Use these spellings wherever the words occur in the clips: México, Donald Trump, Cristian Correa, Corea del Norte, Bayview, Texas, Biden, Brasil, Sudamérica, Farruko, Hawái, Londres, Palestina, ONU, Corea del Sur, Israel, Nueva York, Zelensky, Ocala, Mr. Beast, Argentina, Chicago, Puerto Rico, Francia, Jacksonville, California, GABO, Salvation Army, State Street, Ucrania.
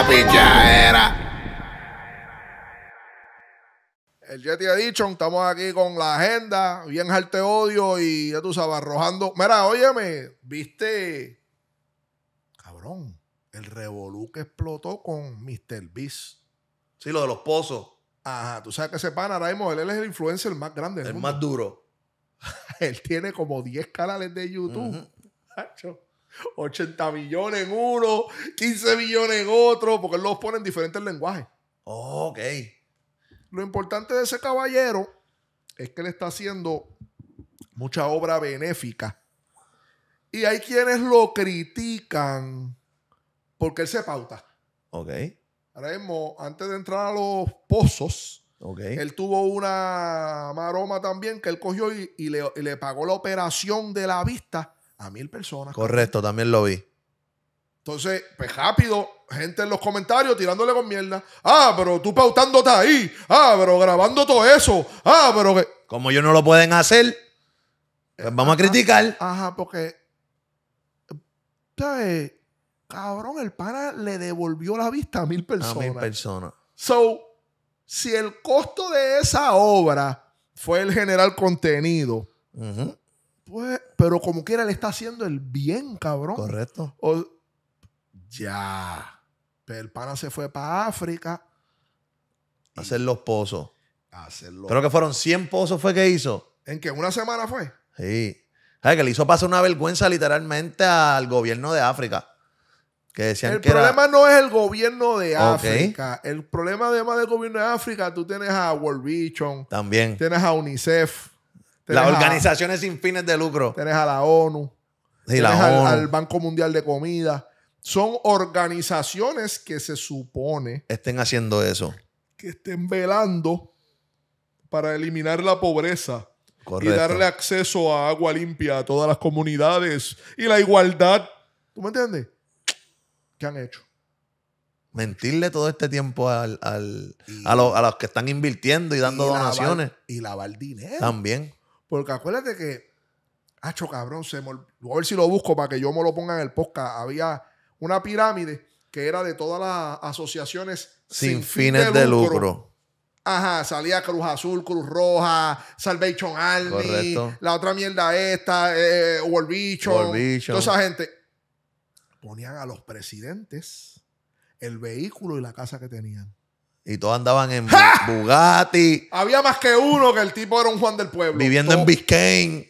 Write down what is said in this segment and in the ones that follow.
la pichadera. El Yeti Edition, estamos aquí con la agenda, bien jarte odio y ya tú sabes, arrojando. Mira, óyeme, viste, cabrón, el revolú que explotó con Mr. Beast. Sí, lo de los pozos. Ajá, tú sabes que ese pana ahora mismo, él es el influencer más grande del mundo. El más duro. Él tiene como 10 canales de YouTube. Hacho. 80 millones en uno, 15 millones en otro, porque él los pone en diferentes lenguajes. Oh, ok. Lo importante de ese caballero es que le está haciendo mucha obra benéfica. Y hay quienes lo critican porque él se pauta. Ok. Ahora mismo, antes de entrar a los pozos, él tuvo una maroma también que él cogió y le pagó la operación de la vista a 1000 personas. Correcto, también lo vi. Entonces, pues rápido, gente en los comentarios tirándole con mierda. Ah, pero tú pautándote ahí. Ah, pero grabando todo eso. Ah, pero que... Como ellos no lo pueden hacer, pues vamos a criticar. Ajá, porque... ¿Sabes? Cabrón, el pana le devolvió la vista a 1000 personas. A 1000 personas. So, si el costo de esa obra fue el generar contenido... Pues, pero como quiera le está haciendo el bien, cabrón. Correcto. O, ya. Pero el pana se fue para África. A hacer los pozos. A hacer los... Creo que fueron 100 pozos fue que hizo. ¿En qué? ¿Una semana fue? Sí. ¿Sabes? Que le hizo pasar una vergüenza literalmente al gobierno de África. Que decían el que problema era... no es el gobierno de África. El problema además del gobierno de África, tú tienes a World Vision. También. Tienes a UNICEF. Las organizaciones sin fines de lucro. Tienes a la ONU. Sí, la ONU. Al Banco Mundial de Comida. Son organizaciones que se supone... Estén haciendo eso. Que estén velando para eliminar la pobreza. Correcto. Y darle acceso a agua limpia a todas las comunidades. Y la igualdad. ¿Tú me entiendes? ¿Qué han hecho? Mentirle todo este tiempo a los que están invirtiendo y dando donaciones. Y lavar dinero. También. Porque acuérdate que, hacho cabrón, a ver si lo busco para que yo me lo ponga en el podcast. Había una pirámide que era de todas las asociaciones sin fines de lucro. Ajá, salía Cruz Azul, Cruz Roja, Salvation Army, correcto, la otra mierda esta, World Vision, toda esa gente. Ponían a los presidentes el vehículo y la casa que tenían. Y todos andaban en Bugatti. Había más que uno que el tipo era un Juan del Pueblo. Viviendo en Biscayne.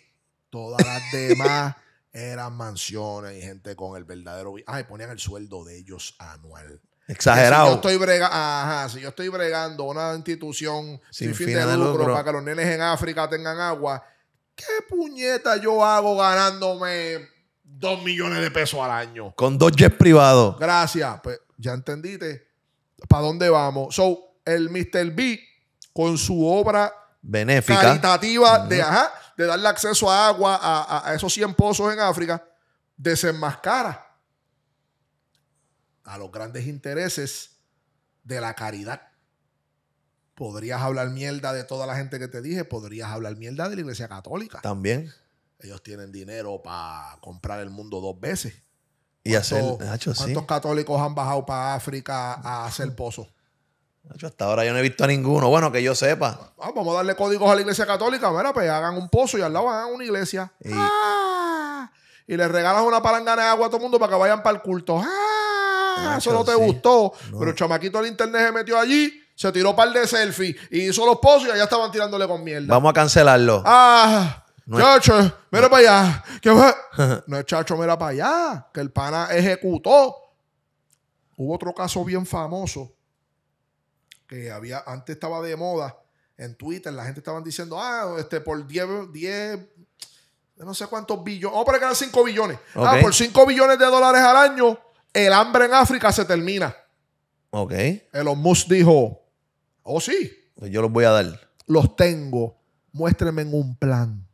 Todas las demás eran mansiones y gente con el verdadero... Ay, ponían el sueldo de ellos anual. Exagerado. Si yo estoy bregando una institución sin fin de lucro para que los nenes en África tengan agua, ¿qué puñeta yo hago ganándome 2 millones de pesos al año? Con 2 jets privados. Gracias. Pues ya entendiste. ¿Para dónde vamos? So, el Mr. B, con su obra benéfica, caritativa, de darle acceso a agua a esos 100 pozos en África, desenmascara a los grandes intereses de la caridad. Podrías hablar mierda de toda la gente que te dije, podrías hablar mierda de la Iglesia Católica. También. Ellos tienen dinero para comprar el mundo 2 veces. Y ¿Cuántos católicos han bajado para África a hacer pozo? Hasta ahora yo no he visto a ninguno. Bueno, que yo sepa. Vamos a darle códigos a la Iglesia Católica. Mira, pues hagan un pozo y al lado hagan una iglesia. Y, y le regalas una palangana de agua a todo el mundo para que vayan para el culto. Eso no te gustó. No. Pero el chamaquito del internet se metió allí, se tiró un par de selfies y hizo los pozos y allá estaban tirándole con mierda. Vamos a cancelarlo. No, chacho, mira para allá. ¿Qué fue? No, chacho, mira para allá. Que el pana ejecutó. Hubo otro caso bien famoso que había, antes estaba de moda en Twitter. La gente estaban diciendo, por 10, no sé cuántos billones. Vamos a poner que eran 5 billones. Okay. Por 5 billones de dólares al año, el hambre en África se termina. Ok. Elon Musk dijo, oh sí. Pues yo los voy a dar. Los tengo. Muéstrenme un plan.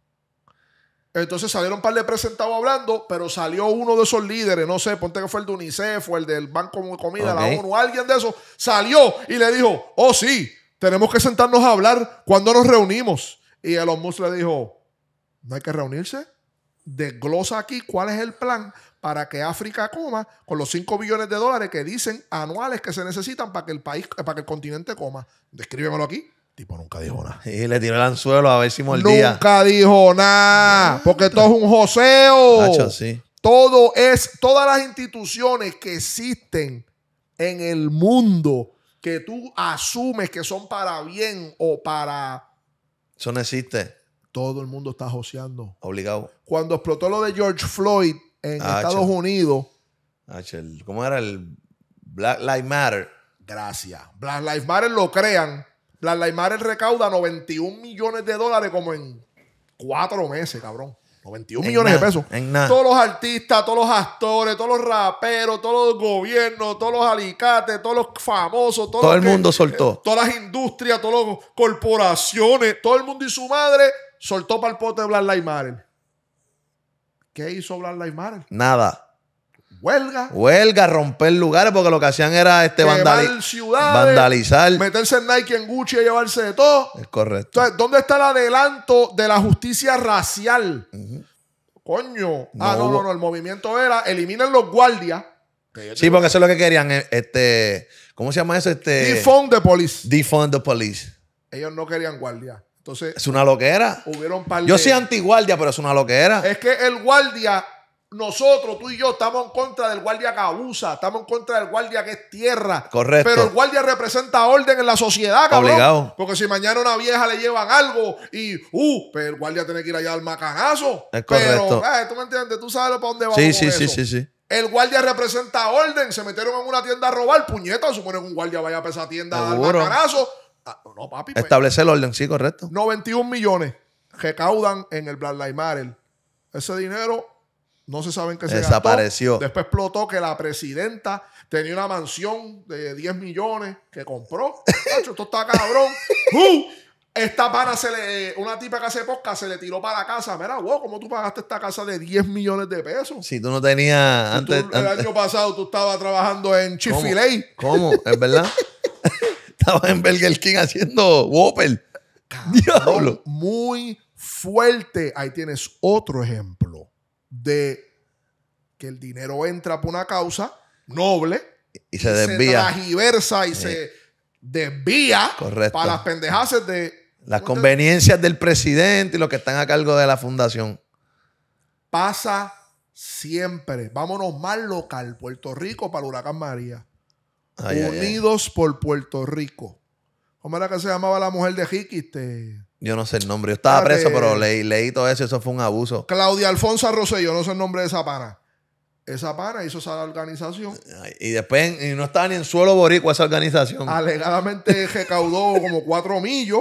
Entonces salieron un par de presentados hablando, pero salió uno de esos líderes, no sé, ponte que fue el de UNICEF o el del Banco de Comida, la ONU, alguien de esos, salió y le dijo, oh sí, tenemos que sentarnos a hablar cuando nos reunimos. Y Elon Musk le dijo, no hay que reunirse, desglosa aquí cuál es el plan para que África coma con los 5 billones de dólares que dicen anuales que se necesitan para que el país, para que el continente coma. Descríbemelo aquí. Tipo nunca dijo nada. Y le tiró el anzuelo a ver si mordía. Nunca dijo nada. Porque todo es un joseo. Nacho, sí. Todo es, todas las instituciones que existen en el mundo que tú asumes que son para bien o para... Eso no existe. Todo el mundo está joseando. Obligado. Cuando explotó lo de George Floyd en Estados Unidos... ¿Cómo era? El Black Lives Matter. Gracias. Black Lives Matter lo crean. Black Lives Matter recauda 91 millones de dólares como en 4 meses, cabrón. 91 millones de pesos. Todos los artistas, todos los actores, todos los raperos, todos los gobiernos, todos los alicates, todos los famosos. Todo el mundo soltó. Todas las industrias, todas las corporaciones, todo el mundo y su madre soltó para el pote de Black Lives Matter. ¿Qué hizo Black Lives Matter? Nada. Huelga. Huelga, romper lugares, porque lo que hacían era vandalizar. Meterse en Nike, en Gucci y llevarse de todo. Es correcto. Entonces, ¿dónde está el adelanto de la justicia racial? Coño. No, no. El movimiento era eliminen los guardias. Sí, porque eso es lo que querían. ¿Cómo se llama eso? Defund the police. Defund the police. Ellos no querían guardias. Entonces, es una loquera. Hubieron par de... Yo soy antiguardia, pero es una loquera. Es que el guardia... Nosotros, tú y yo, estamos en contra del guardia que abusa, estamos en contra del guardia que es tierra. Correcto. Pero el guardia representa orden en la sociedad, cabrón. Obligado. Porque si mañana a una vieja le llevan algo y, pero el guardia tiene que ir allá al macanazo. Es correcto. Pero, tú me entiendes, tú sabes para dónde vamos con eso. El guardia representa orden. Se metieron en una tienda a robar, puñetas. Supone que un guardia vaya para esa tienda a dar macanazo. No, papi. Establecer el orden, sí, correcto. 91 millones recaudan en el Black Lives Matter. Ese dinero... No se saben qué se gastó. Desapareció. Después explotó que la presidenta tenía una mansión de 10 millones que compró. Esto está cabrón. Esta pana, una tipa que hace podcast, se le tiró para la casa. Mira, wow, ¿cómo tú pagaste esta casa de 10 millones de pesos? Si tú no tenías... Si antes, el año pasado tú estabas trabajando en Chick-fil-A. ¿Cómo? ¿Es verdad? Estabas en Burger King haciendo Whopper. Diablo. Muy fuerte. Ahí tienes otro ejemplo de que el dinero entra por una causa noble y se desvía, se transgiversa y se desvía correcto, para las pendejaces de las conveniencias del presidente y los que están a cargo de la fundación. Pasa siempre. Vámonos más local. Puerto Rico para el huracán María. Unidos por Puerto Rico. ¿Cómo era que se llamaba la mujer de Ricky? Yo no sé el nombre. Yo estaba preso, pero leí todo eso. Eso fue un abuso. Claudia Alfonso Rosselló. No sé el nombre de esa pana. Esa pana hizo esa organización. Y después no estaba ni en suelo boricua esa organización. Alegadamente recaudó como 4 millos.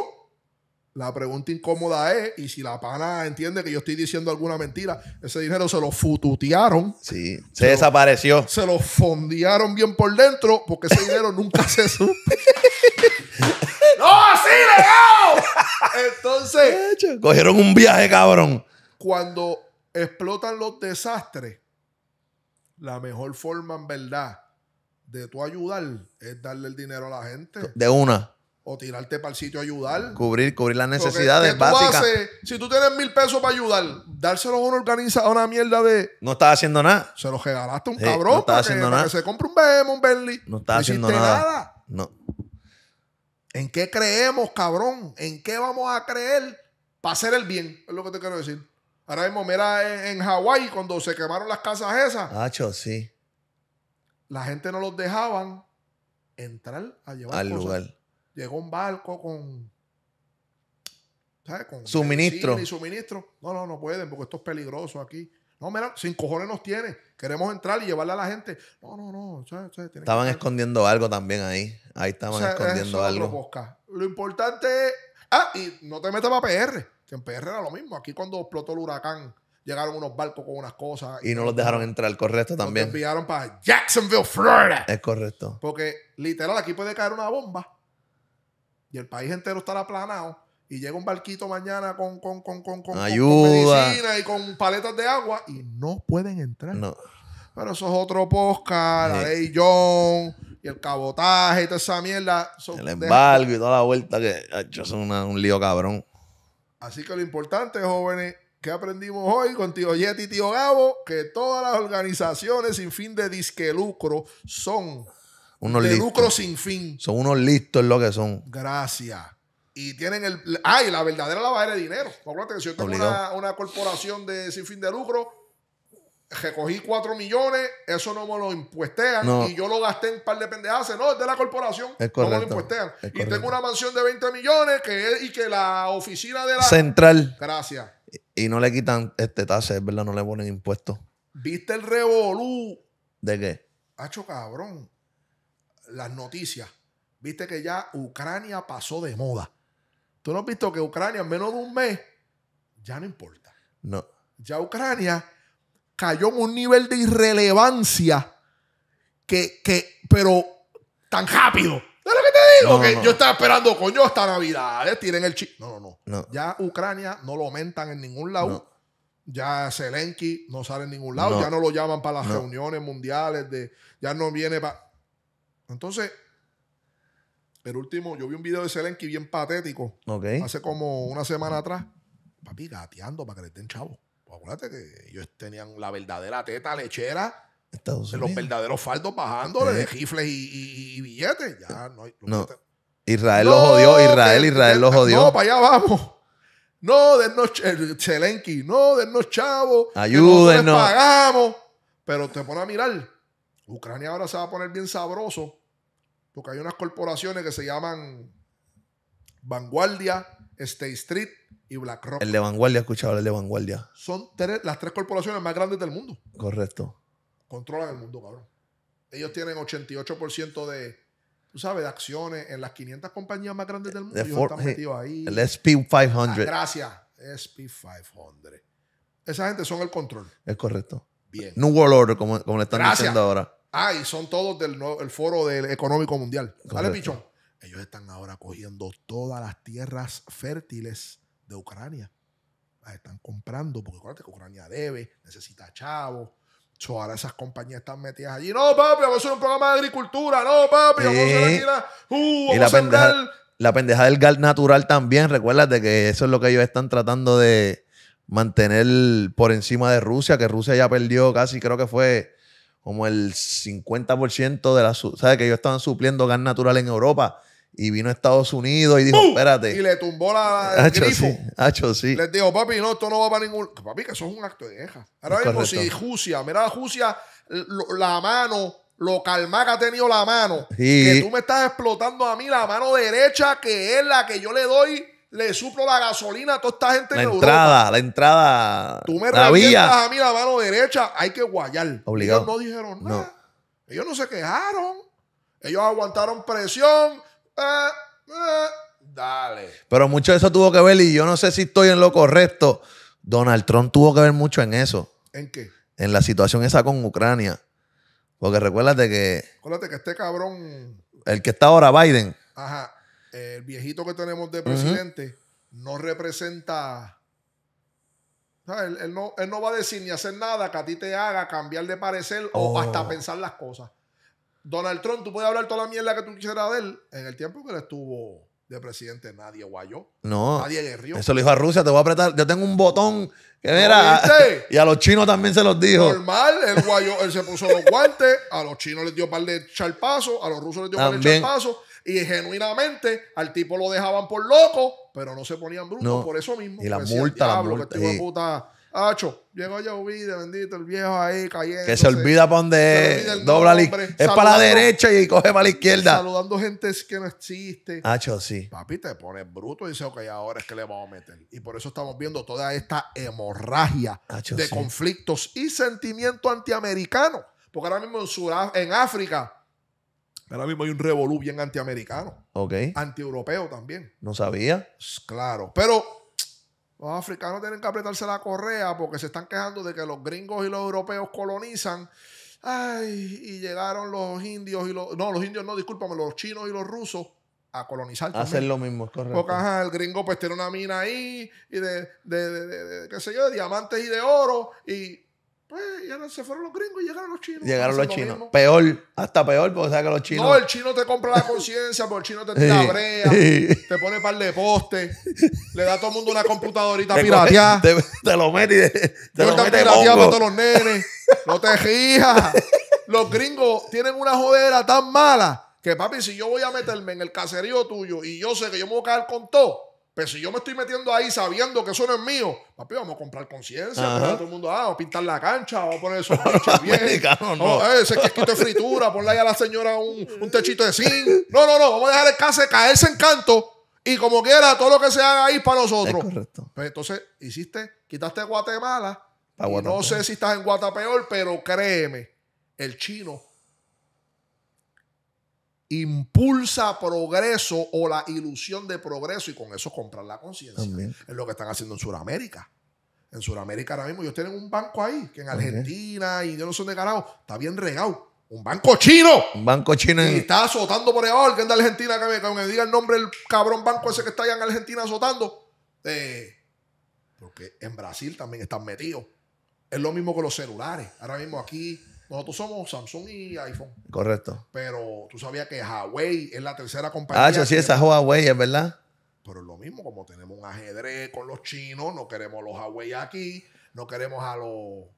La pregunta incómoda es, y si la pana entiende que yo estoy diciendo alguna mentira, ese dinero se lo fututearon. Sí, se desapareció. Se lo fondearon bien por dentro porque ese dinero nunca se supo. ¡No, así legado! Entonces, cogieron un viaje, cabrón. Cuando explotan los desastres, la mejor forma, en verdad, de tú ayudar es darle el dinero a la gente. De una. O tirarte para el sitio a ayudar. Cubrir las necesidades básicas. Si tú tienes 1000 pesos para ayudar, dárselos a una organización, a una mierda de... No estás haciendo nada. Se los regalaste a un cabrón. No estás haciendo nada. Que se compre un BMW, un Bentley. No estás haciendo nada. No. ¿En qué creemos, cabrón? ¿En qué vamos a creer para hacer el bien? Es lo que te quiero decir. Ahora mismo, mira en Hawái, cuando se quemaron las casas esas. Sí. La gente no los dejaban entrar a llevar al cosas. Lugar. Llegó un barco con... ¿sabes? Con suministro. Y suministro. No pueden porque esto es peligroso aquí. No, mira, sin cojones nos tiene. Queremos entrar y llevarle a la gente. No. ¿Sabes? Estaban escondiendo algo también ahí. Ahí estaban escondiendo algo. Lo importante es... y no te metas para PR. Que en PR era lo mismo. Aquí cuando explotó el huracán, llegaron unos barcos con unas cosas. Y no los dejaron entrar, correcto, también. Los enviaron para Jacksonville, Florida. Es correcto. Porque literal aquí puede caer una bomba y el país entero estará aplanado. Y llega un barquito mañana con medicina y con paletas de agua y no pueden entrar. No. Pero eso es otro podcast, la ley John y el cabotaje y toda esa mierda. El embargo y toda la vuelta que ha hecho un lío cabrón. Así que lo importante, jóvenes, ¿Qué aprendimos hoy con Tío Yeti y Tío Gabo? Que todas las organizaciones sin fin de disque lucro son unos de lucro sin fin. Son unos listos lo que son. Gracias. Y tienen el... ¡Ay! La verdadera lavadera de dinero. Acuérdate que si yo tengo una corporación de sin fin de lucro... Recogí 4 millones, eso no me lo impuestean. No. Y yo lo gasté en un par de pendejadas. No, es de la corporación. Correcto, no me lo impuestean. Y correcto. Tengo una mansión de 20 millones que es, y que la oficina de la... Central. Gracias. Y no le quitan tasa, es verdad, no le ponen impuestos. ¿Viste el revolú? ¿De qué? Hacho, cabrón. Las noticias. Viste que ya Ucrania pasó de moda. ¿Tú no has visto que Ucrania en menos de un mes ya no importa? No. Ya Ucrania... cayó en un nivel de irrelevancia que pero tan rápido. ¿Sabes lo que te digo? No, que no. Yo estaba esperando, coño, hasta Navidad. Tiren el chip. No. Ya Ucrania no lo mentan en ningún lado. No. Ya Zelensky no sale en ningún lado. No. Ya no lo llaman para las reuniones mundiales. Ya no viene para... Entonces, el último, yo vi un video de Zelensky bien patético. Okay. Hace como una semana atrás. Papi, gateando para que le den chavo. Acuérdate que ellos tenían la verdadera teta lechera, los verdaderos faldos bajándole de rifles y billetes. Ya no hay, Israel lo jodió, Israel lo jodió. No, para allá vamos. No, dennos, Zelensky, no, dennos chavos. Ayúdennos. No pagamos. Pero te pone a mirar. Ucrania ahora se va a poner bien sabroso porque hay unas corporaciones que se llaman Vanguardia, State Street y Black Rock. El de Vanguardia, escuchaba el de Vanguardia. Son las 3 corporaciones más grandes del mundo. Correcto. Controlan el mundo, cabrón. Ellos tienen 88% de, tú sabes, de acciones en las 500 compañías más grandes del mundo. Ellos están metidos ahí. El SP500. Ah, gracias. SP500. Esa gente son el control. Es correcto. Bien. New World Order, como le están diciendo ahora. Ah, y son todos del Foro del Económico Mundial. Correcto. Dale, pichón. Ellos están ahora cogiendo todas las tierras fértiles de Ucrania. Las están comprando porque acuérdate que Ucrania debe, necesita chavos. So, ahora esas compañías están metidas allí. No, papi, vamos a hacer un programa de agricultura. No, papi, vamos a hacer aquí la pendeja del gas natural también. Recuérdate que eso es lo que ellos están tratando de mantener por encima de Rusia, que Rusia ya perdió casi, creo que fue como el 50% de la... ¿Sabes? Que ellos estaban supliendo gas natural en Europa. Y vino a Estados Unidos y dijo, espérate. Y le tumbó el grifo. Sí, les dijo, papi, no, esto no va para ningún... Papi, que eso es un acto de queja. Ahora mismo, si Rusia, mira Rusia, la mano, lo calma que ha tenido la mano. Sí. Que tú me estás explotando a mí la mano derecha, que es la que yo le doy, le suplo la gasolina a toda esta gente en Europa. La entrada. Tú me revientas a mí la mano derecha, hay que guayar. Obligado. Ellos no dijeron nada. No. Ellos no se quejaron. Ellos aguantaron presión. Dale. Pero mucho de eso tuvo que ver, y yo no sé si estoy en lo correcto. Donald Trump tuvo que ver mucho en eso. ¿En qué? En la situación esa con Ucrania. Porque recuérdate que... Acuérdate que este cabrón... El que está ahora, Biden. Ajá. El viejito que tenemos de presidente no representa... No, él no va a decir ni hacer nada que a ti te haga cambiar de parecer o hasta pensar las cosas. Donald Trump, tú puedes hablar toda la mierda que tú quisieras de él. En el tiempo que él estuvo de presidente, nadie guayó. No. Nadie guerrió. Eso le dijo a Rusia, te voy a apretar. Yo tengo un botón que era... Y a los chinos también se los dijo. Normal, él guayó, él se puso los guantes. A los chinos les dio par de charpazos. A los rusos les dio par de charpazos. Y genuinamente al tipo lo dejaban por loco, pero no se ponían brutos por eso mismo. Y la multa. Que puta... Hacho, llegó Yauvide, bendito, el viejo ahí cayendo. Que se olvida para donde dobla es para la derecha y coge para la izquierda. Saludando gente que no existe. Hacho, sí. Papi, te pones bruto y dices, ok, ahora es que le vamos a meter. Y por eso estamos viendo toda esta hemorragia de conflictos y sentimiento antiamericano. Porque ahora mismo en África, ahora mismo hay un revolú bien antiamericano. Ok. Antieuropeo también. No sabía. Claro, pero... Los africanos tienen que apretarse la correa porque se están quejando de que los gringos y los europeos colonizan. Ay, y llegaron los indios y los... No, los indios no, discúlpame, los chinos y los rusos a colonizar también. Hacer lo mismo, es correcto. Porque ajá, el gringo pues tiene una mina ahí y qué sé yo, de diamantes y de oro y... Pues se fueron los gringos y llegaron los chinos. Llegaron los chinos. Lo peor, hasta peor, porque sabes que los chinos. No, el chino te compra la conciencia, porque el chino te tabrea, te pone par de postes, le da a todo el mundo una computadorita pirateada. Te lo mete y te lo mete pirateado para todos los nenes. No te rijas. Los gringos tienen una jodera tan mala que, papi, si yo voy a meterme en el caserío tuyo y yo sé que yo me voy a caer con todo. Pero si yo me estoy metiendo ahí sabiendo que eso no es mío, papi, vamos a comprar conciencia. Todo el mundo, vamos a pintar la cancha, vamos a poner esos pinches bien. Ese quequito de fritura, ponle ahí a la señora un techito de zinc. No, no, no, vamos a dejar el case caerse en canto y como quiera, todo lo que se haga ahí para nosotros. Es correcto. Pues entonces, quitaste Guatemala. Y no sé si estás en Guatapeor, pero créeme, el chino impulsa progreso o la ilusión de progreso y con eso comprar la conciencia. Es lo que están haciendo en Sudamérica. En Sudamérica ahora mismo ellos tienen un banco ahí, que en Argentina y yo no sé de carajo, está bien regado. Un banco chino. Un banco chino. Y está azotando por ahí. Oh, el que es de Argentina, que me diga el nombre del cabrón banco ese que está allá en Argentina azotando. Porque en Brasil también están metidos. Es lo mismo que los celulares. Ahora mismo aquí nosotros somos Samsung y iPhone. Correcto. Pero tú sabías que Huawei es la tercera compañía. Ah, eso sí, esa Huawei, es verdad. Pero es lo mismo, como tenemos un ajedrez con los chinos, no queremos los Huawei aquí, no queremos a los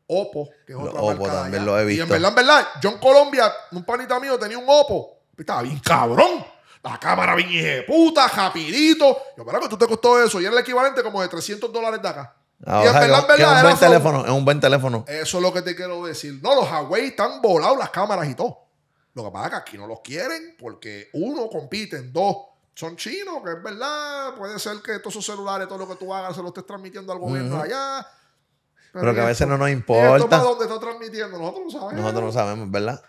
Oppo, que es otra marca allá. También lo he visto. Y en verdad, yo en Colombia, un panita mío tenía un Oppo. Estaba bien cabrón. La cámara bien hijeputa, rapidito. Yo, ¿verdad que tú te costó eso? Y era el equivalente como de $300 de acá. Ah, y es un buen teléfono, es un buen teléfono. Eso es lo que te quiero decir. No, los Huawei están volados las cámaras y todo. Lo que pasa es que aquí no los quieren porque uno, compiten, dos, son chinos, que es verdad, puede ser que todos esos celulares, todo lo que tú hagas se lo estés transmitiendo al gobierno allá. Pero que a veces no nos importa. ¿Esto para dónde está transmitiendo? Nosotros no sabemos. Nosotros no sabemos, ¿verdad?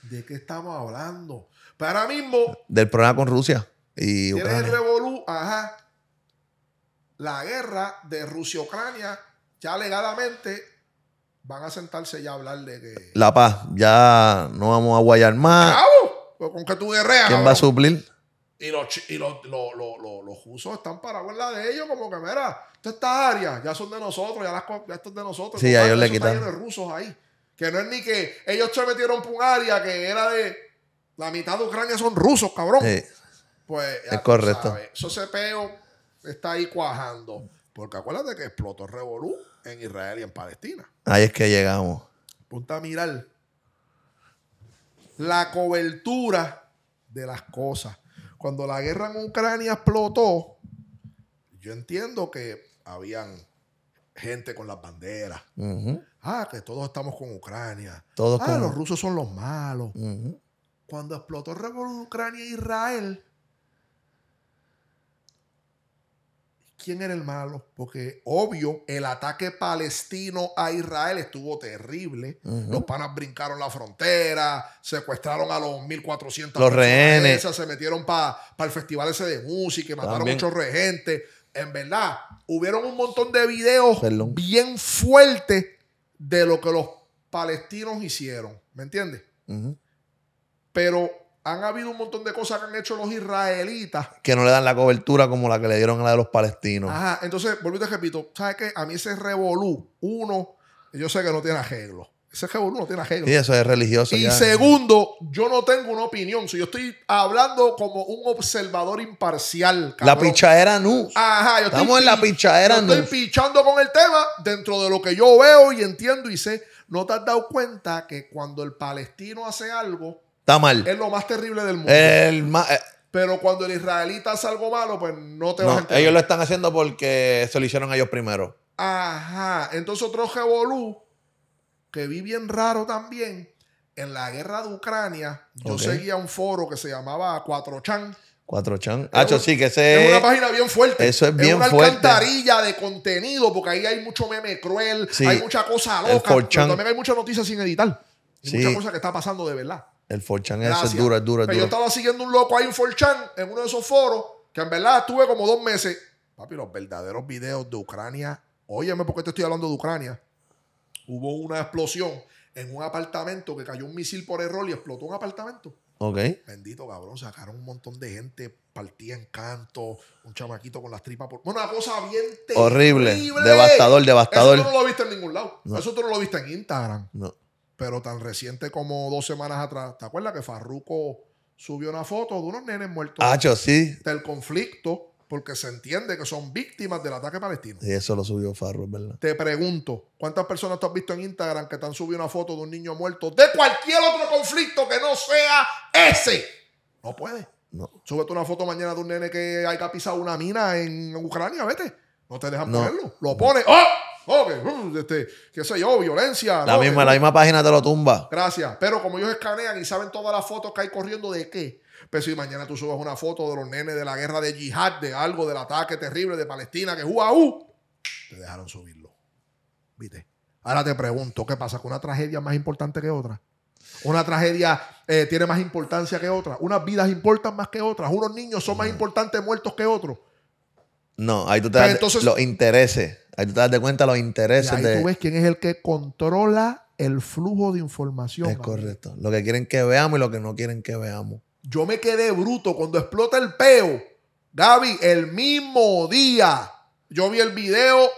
¿De qué estamos hablando? Pero ahora mismo... Del problema con Rusia y Ucrania. Tienes el revolú, la guerra de Rusia-Ucrania, ya legalmente van a sentarse ya a hablar de que... La paz, ya no vamos a guayar más. ¡Claro! ¿Con qué tú guerreas? ¿Quién va a suplir? Y los rusos están parados en la de ellos, como que, mira, todas estas áreas ya son de nosotros, ya esto es de nosotros. Sí, a ellos le quitan. Están llenos de rusos ahí. Que no es ni que ellos se metieron por un área que era de... La mitad de Ucrania son rusos, cabrón. Sí. Pues, es correcto. Sabes, eso se peo... está ahí cuajando. Porque acuérdate que explotó el revolú en Israel y en Palestina. Ahí es que llegamos. Ponte a mirar la cobertura de las cosas. Cuando la guerra en Ucrania explotó, yo entiendo que habían gente con las banderas. Que todos estamos con Ucrania. Todos con... los rusos son los malos. Cuando explotó el revolú de Ucrania e Israel, ¿quién era el malo? Porque, obvio, el ataque palestino a Israel estuvo terrible. Los panas brincaron la frontera, secuestraron a los 1.400. Los rehenes. Se metieron para el festival ese de música y mataron muchos regentes. En verdad, hubieron un montón de videos bien fuertes de lo que los palestinos hicieron. ¿Me entiendes? Pero han habido un montón de cosas que han hecho los israelitas que no le dan la cobertura como la que le dieron a la de los palestinos. Entonces, volví a repito, ¿sabes qué? A mí ese revolú, uno, yo sé que no tiene arreglo. Ese revolú no tiene arreglo. Sí, eso es religioso. Y ya, segundo, yo no tengo una opinión. Yo estoy hablando como un observador imparcial, cabrón. La pichadera nu. Estamos en la pichadera nu. Yo estoy pichando con el tema dentro de lo que yo veo y entiendo y sé. ¿No te has dado cuenta que cuando el palestino hace algo, está mal? Es lo más terrible del mundo. Pero cuando el israelita hace algo malo, pues no te vas a enterar. Ellos lo están haciendo porque se lo hicieron a ellos primero. Entonces otro revolú que vi bien raro también. En la guerra de Ucrania, yo seguía un foro que se llamaba 4chan. 4chan. Sí, que es una página bien fuerte. Eso es bien fuerte. Es una alcantarilla de contenido porque ahí hay mucho meme cruel, hay mucha cosa loca, pero también hay muchas noticias sin editar. Y muchas cosas que está pasando de verdad. El 4chan es duro, es duro, es duro. Yo estaba siguiendo un loco ahí, un 4chan, en uno de esos foros, que en verdad estuve como 2 meses. Papi, los verdaderos videos de Ucrania. Óyeme, ¿por qué te estoy hablando de Ucrania? Hubo una explosión en un apartamento que cayó un misil por error y explotó un apartamento. Ok. Bendito, cabrón. Sacaron un montón de gente, partían cantos, un chamaquito con las tripas. Por... Bueno, una cosa bien terrible. Horrible. Devastador, devastador. Eso tú no lo viste en ningún lado. No. Eso tú no lo viste en Instagram. No. Pero tan reciente como 2 semanas atrás, ¿te acuerdas que Farruko subió una foto de unos nenes muertos? Ah, yo sí. Del conflicto, porque se entiende que son víctimas del ataque palestino. Y eso lo subió Farruko, ¿verdad? Te pregunto, ¿cuántas personas tú has visto en Instagram que te han subido una foto de un niño muerto de cualquier otro conflicto que no sea ese? No puede. No. Súbete una foto mañana de un nene que haya pisado una mina en Ucrania, vete. No te dejan ponerlo. Lo pones. ¡Oh! Okay, qué sé yo, violencia. La misma página te lo tumba. Gracias. Pero como ellos escanean y saben todas las fotos que hay corriendo de qué. Pero si mañana tú subes una foto de los nenes de la guerra de yihad, de algo, del ataque terrible de Palestina, que te dejaron subirlo. ¿Viste? Ahora te pregunto, ¿qué pasa? ¿Con una tragedia más importante que otra? ¿Una tragedia tiene más importancia que otra? ¿Unas vidas importan más que otras? ¿Unos niños son más importantes muertos que otros? No, ahí tú te das los intereses. Ahí tú te das de cuenta los intereses. Y ahí tú ves quién es el que controla el flujo de información. Es correcto. Lo que quieren que veamos y lo que no quieren que veamos. Yo me quedé bruto cuando explota el peo. Gaby, el mismo día yo vi el video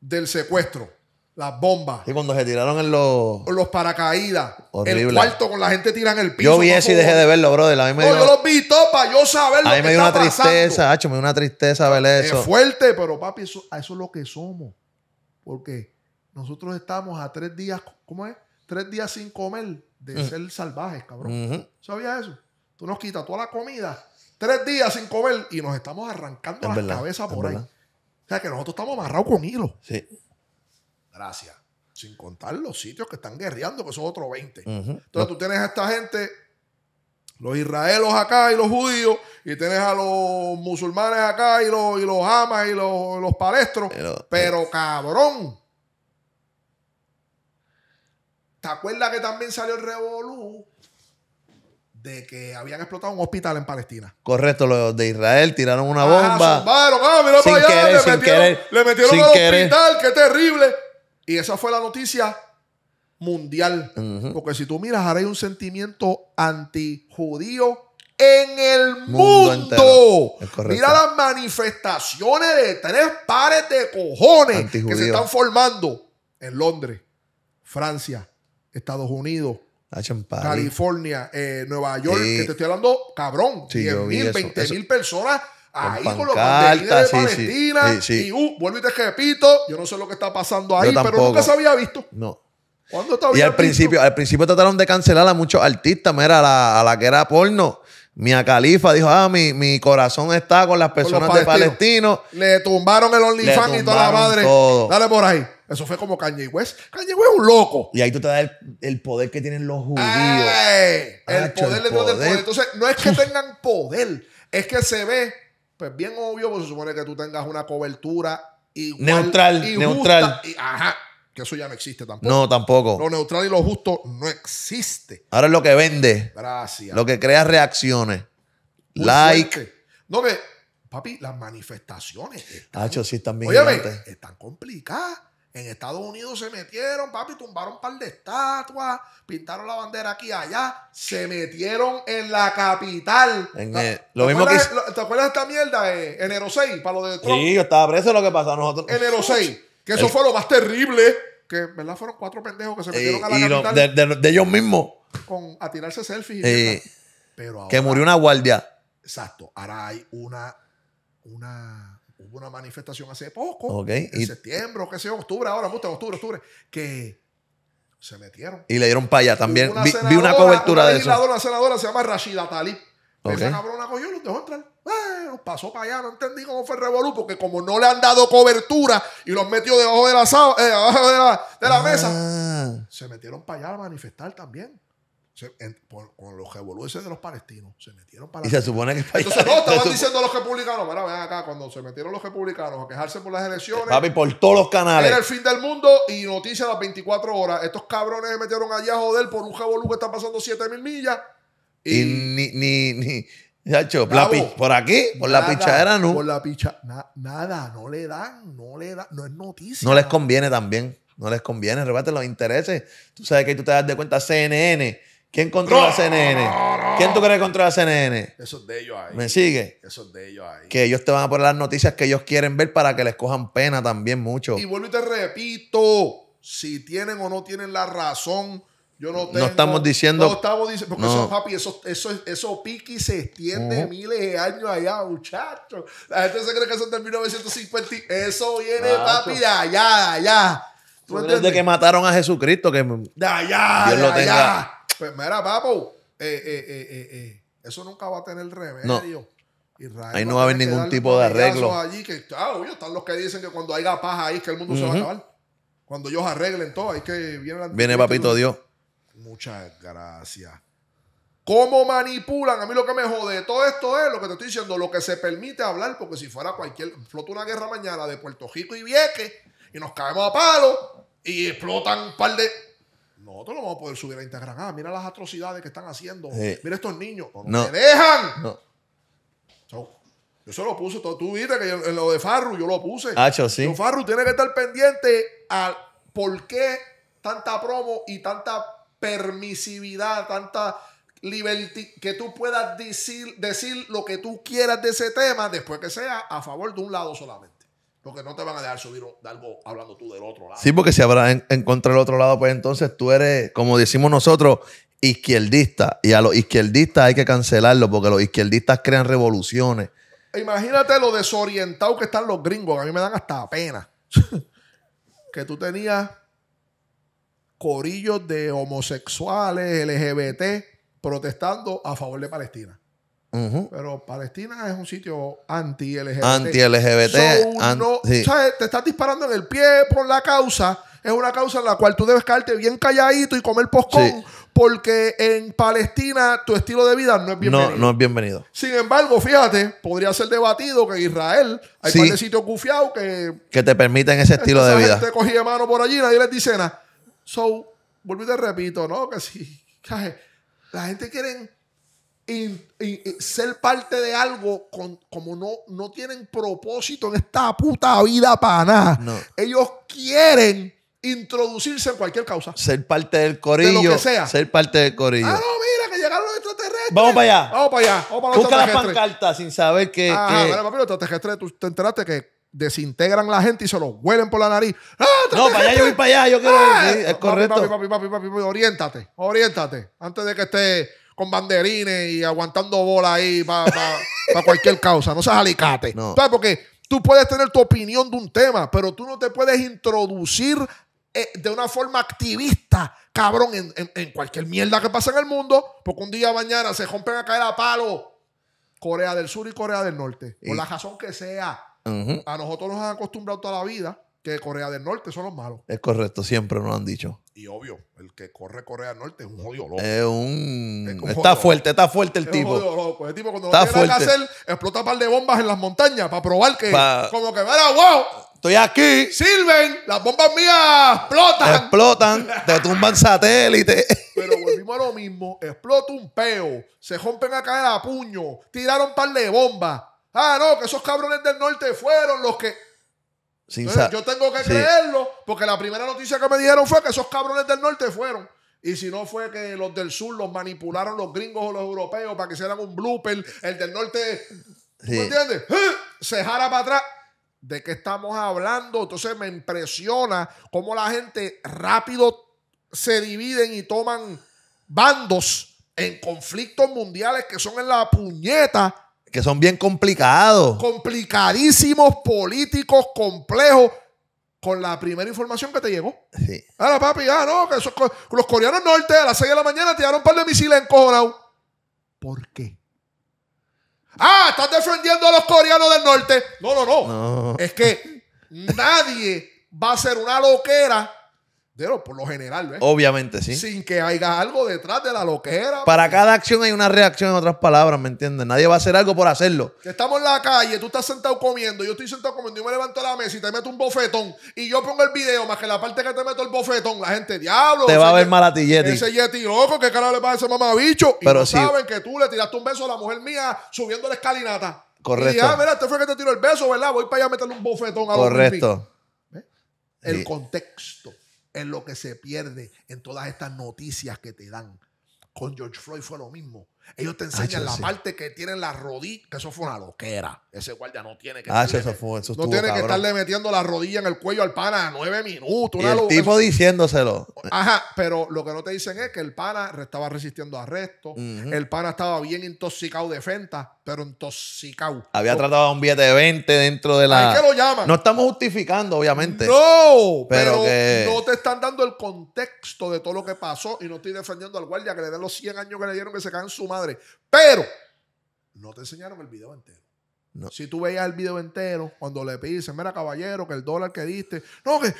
del secuestro. Las bombas. Y cuando se tiraron en los paracaídas. Horrible. El cuarto con la gente tiran el piso. Yo vi eso y dejé de verlo, brother. Yo los vi todo para yo saber lo que está pasando. A mí me dio una tristeza, hacho, me dio una tristeza ver eso. Es fuerte, pero papi, eso es lo que somos. Porque nosotros estamos a 3 días, ¿cómo es? 3 días sin comer de ser salvajes, cabrón. ¿Sabías eso? Tú nos quitas toda la comida, 3 días sin comer y nos estamos arrancando las cabezas por ahí. O sea que nosotros estamos amarrados con hilo. Sí. Gracias. Sin contar los sitios que están guerreando, que son otros 20. Entonces tú tienes a esta gente, los israelos acá y los judíos, y tienes a los musulmanes acá y los hamas y los palestros. Pero cabrón, ¿te acuerdas que también salió el revolú de que habían explotado un hospital en Palestina? Correcto, los de Israel tiraron una bomba. Mira para allá, le metieron al hospital, qué terrible. Y esa fue la noticia mundial. Porque si tú miras, ahora hay un sentimiento antijudío en el mundo. Mira las manifestaciones de 3 pares de cojones antijudío que se están formando en Londres, Francia, Estados Unidos, California, Nueva York. Sí. Que te estoy hablando, cabrón, sí, 10.000, 20.000 personas. Ahí con los banderillas de Palestina. Sí. Y vuelvo y te repito, yo no sé lo que está pasando ahí, pero nunca se había visto. No. ¿Cuándo te había visto? Al principio trataron de cancelar a muchos artistas. Mira, a la que era porno, Mia Khalifa dijo, mi corazón está con las personas de Palestino. Le tumbaron el OnlyFans y toda la madre. Todo. Dale por ahí. Eso fue como Kanye West. Kanye West es un loco. Y ahí tú te das el poder que tienen los judíos. El poder. Entonces, no es que tengan poder, es que se ve pues bien obvio, pues se supone que tú tengas una cobertura igual neutral. Que eso ya no existe tampoco. No, tampoco. Lo neutral y lo justo no existe. Ahora es lo que vende. Gracias. Lo que crea reacciones. Muy like. Fuerte. No, que, papi, las manifestaciones están bien. Óyeme, están complicadas. En Estados Unidos se metieron, papi, tumbaron un par de estatuas, pintaron la bandera aquí y allá, se metieron en la capital. ¿Te acuerdas de esta mierda? Enero 6, para lo de Trump. Sí, yo estaba preso lo que pasó a nosotros. Enero 6, que eso fue lo más terrible, que ¿verdad? Fueron 4 pendejos que se metieron a la capital. De ellos mismos. A tirarse selfies. Pero ahora, que murió una guardia. Exacto, ahora hay Hubo una manifestación hace poco, en septiembre, o qué sé yo, octubre, ahora, justo en octubre, que se metieron. Y le dieron para allá también. Vi una cobertura de eso. Una senadora se llama Rashida Talib. Esa cabrona cogió, los dejó entrar. Los pasó para allá, no entendí cómo fue el revolú, porque como no le han dado cobertura y los metió debajo de la mesa, se metieron para allá a manifestar también. Con los revoluciones de los palestinos se metieron para... Y se supone que... Entonces, no, estaban diciendo los republicanos, mira, ven acá, cuando se metieron los republicanos a quejarse por las elecciones... Papi, por todos los canales. Era el fin del mundo y noticias a las 24 horas. Estos cabrones se metieron allá a joder por un revolú que está pasando 7.000 millas. Y por aquí, por nada, la pichadera, no. Por la picha... Nada, no le dan, no es noticia. No les conviene también, no les conviene, rebate los intereses. Tú sabes que tú te das de cuenta, CNN... ¿Quién controla CNN? ¿Quién tú crees que controla CNN? Eso es de ellos ahí. ¿Me sigue? Eso es de ellos ahí. Que ellos te van a poner las noticias que ellos quieren ver para que les cojan pena también mucho. Y vuelvo y te repito, si tienen o no tienen la razón, yo no tengo. No estamos diciendo. No estamos diciendo. Porque no. Eso, papi, eso piqui se extiende miles de años allá, muchachos. La gente se cree que eso es de 1950. Eso viene, papi, de allá, allá. ¿Tú entiendes? Desde que mataron a Jesucristo. Que de allá, Dios lo tenga. Pues mira, papo, eso nunca va a tener remedio. No. Israel ahí no va a haber ningún tipo de arreglo. Allí que, están los que dicen que cuando haya paz ahí es que el mundo se va a acabar. Cuando ellos arreglen todo, ahí es que viene la... Viene papito Dios. Muchas gracias. ¿Cómo manipulan? A mí lo que me jode todo esto es lo que te estoy diciendo, lo que se permite hablar, porque si fuera cualquier... Flota una guerra mañana de Puerto Rico y Vieques y nos caemos a palo y explotan un par de... Nosotros no vamos a poder subir a Instagram. Ah, mira las atrocidades que están haciendo. Sí. Mira estos niños. No me dejan. No. Yo se lo puse. Tú viste que en lo de Farru yo lo puse. Sí. Yo, Farru tiene que estar pendiente a por qué tanta promo y tanta permisividad, tanta libertad, que tú puedas decir lo que tú quieras de ese tema después que sea a favor de un lado solamente. Porque no te van a dejar subir de algo hablando tú del otro lado. Sí, porque si habrá en contra del otro lado, pues entonces tú eres, como decimos nosotros, izquierdista. Y a los izquierdistas hay que cancelarlo porque los izquierdistas crean revoluciones. Imagínate lo desorientado que están los gringos. A mí me dan hasta pena. Que tú tenías corillos de homosexuales, LGBT, protestando a favor de Palestina. Pero Palestina es un sitio anti-LGBT. Te estás disparando en el pie por la causa. Es una causa en la cual tú debes caerte bien calladito y comer postcón. Sí. Porque en Palestina tu estilo de vida no es bienvenido. No es bienvenido. Sin embargo, fíjate, podría ser debatido que en Israel hay un par de sitios gufiados que te permiten ese estilo de vida. Te cogí de mano por allí, nadie les dice nada. So, vuelvo y te repito, ¿no? Que si la gente quiere... Y ser parte de algo como no tienen propósito en esta puta vida para nada. No. Ellos quieren introducirse en cualquier causa. Ser parte del corillo. De lo que sea. Ser parte del corillo. Ah, no, mira, que llegaron los extraterrestres. Vamos para allá. Vamos para allá. Vamos para los extraterrestres. Busca las pancartas sin saber que... Mira, papi, los extraterrestres, tú te enteraste que desintegran la gente y se los huelen por la nariz. No, para allá yo voy para allá. Yo quiero... es correcto. Papi, oriéntate. Oriéntate. Antes de que esté... con banderines y aguantando bola ahí para cualquier causa. No seas alicate. No. ¿Sabes? Porque tú puedes tener tu opinión de un tema, pero tú no te puedes introducir de una forma activista, cabrón, en cualquier mierda que pasa en el mundo, porque un día mañana se rompen a caer a palo Corea del Sur y Corea del Norte, por la razón que sea. A nosotros nos han acostumbrado toda la vida que Corea del Norte son los malos. Es correcto, siempre nos han dicho. Y obvio, el que corre Corea del Norte es un jodido loco. Está fuerte el tipo. Es un jodido loco. El tipo cuando no tiene nada que hacer, explota un par de bombas en las montañas para probar que, como que, mira, wow, estoy aquí. Sirven, las bombas mías explotan, te tumban satélites. Pero volvimos a lo mismo, explota un peo, se rompen a caer a puño, tiraron un par de bombas. No, que esos cabrones del norte fueron los que... Entonces, yo tengo que creerlo porque la primera noticia que me dijeron fue que esos cabrones del norte fueron, y si no fue que los del sur los manipularon los gringos o los europeos para que hicieran un blooper, el del norte ¿me entiendes? Se jala para atrás. ¿De qué estamos hablando? Entonces me impresiona cómo la gente rápido se dividen y toman bandos en conflictos mundiales que son en la puñeta, que son bien complicados. Complicadísimos, políticos, complejos, con la primera información que te llegó. Sí. Ahora, papi, no, que esos, los coreanos norte a las 6 de la mañana tiraron un par de misiles encojonados. ¿Por qué? Estás defendiendo a los coreanos del norte. No. Es que nadie va a hacer una loquera. Pero por lo general, ¿ves? Obviamente, sí. Sin que haya algo detrás de la loquera. Para cada acción hay una reacción, en otras palabras, ¿me entiendes? Nadie va a hacer algo por hacerlo. Que estamos en la calle, tú estás sentado comiendo, yo estoy sentado comiendo, yo me levanto a la mesa y te meto un bofetón y yo pongo el video, más que la parte que te meto el bofetón, la gente, diablo. Te va a ver mal a ti, Yeti. Ese Yeti loco, ¿qué carajo le pasa a ese mamabicho? Y pero no saben que tú le tiraste un beso a la mujer mía subiendo la escalinata. Correcto. Y mira, este fue que te tiró el beso, ¿verdad? Voy para allá a meterle un bofetón a los... Correcto. El contexto es lo que se pierde en todas estas noticias que te dan. Con George Floyd fue lo mismo. Ellos te enseñan la parte que tienen las rodillas, que eso fue una loquera. Ese guardia no tiene que estarle metiendo la rodilla en el cuello al pana 9 minutos. Y el tipo diciéndoselo. Ajá, pero lo que no te dicen es que el pana estaba resistiendo arresto. El pana estaba bien intoxicado de fenta, pero intoxicado. Había tratado un billete de 20 dentro de la... ¿Qué lo llaman? No estamos justificando, obviamente. No, pero que... no te están dando el contexto de todo lo que pasó y no estoy defendiendo al guardia que le den los 100 años que le dieron que se cagan su madre. Pero no te enseñaron el video entero. No. Si tú veías el video entero, cuando le dicen, mira caballero, que el dólar que diste, no, que,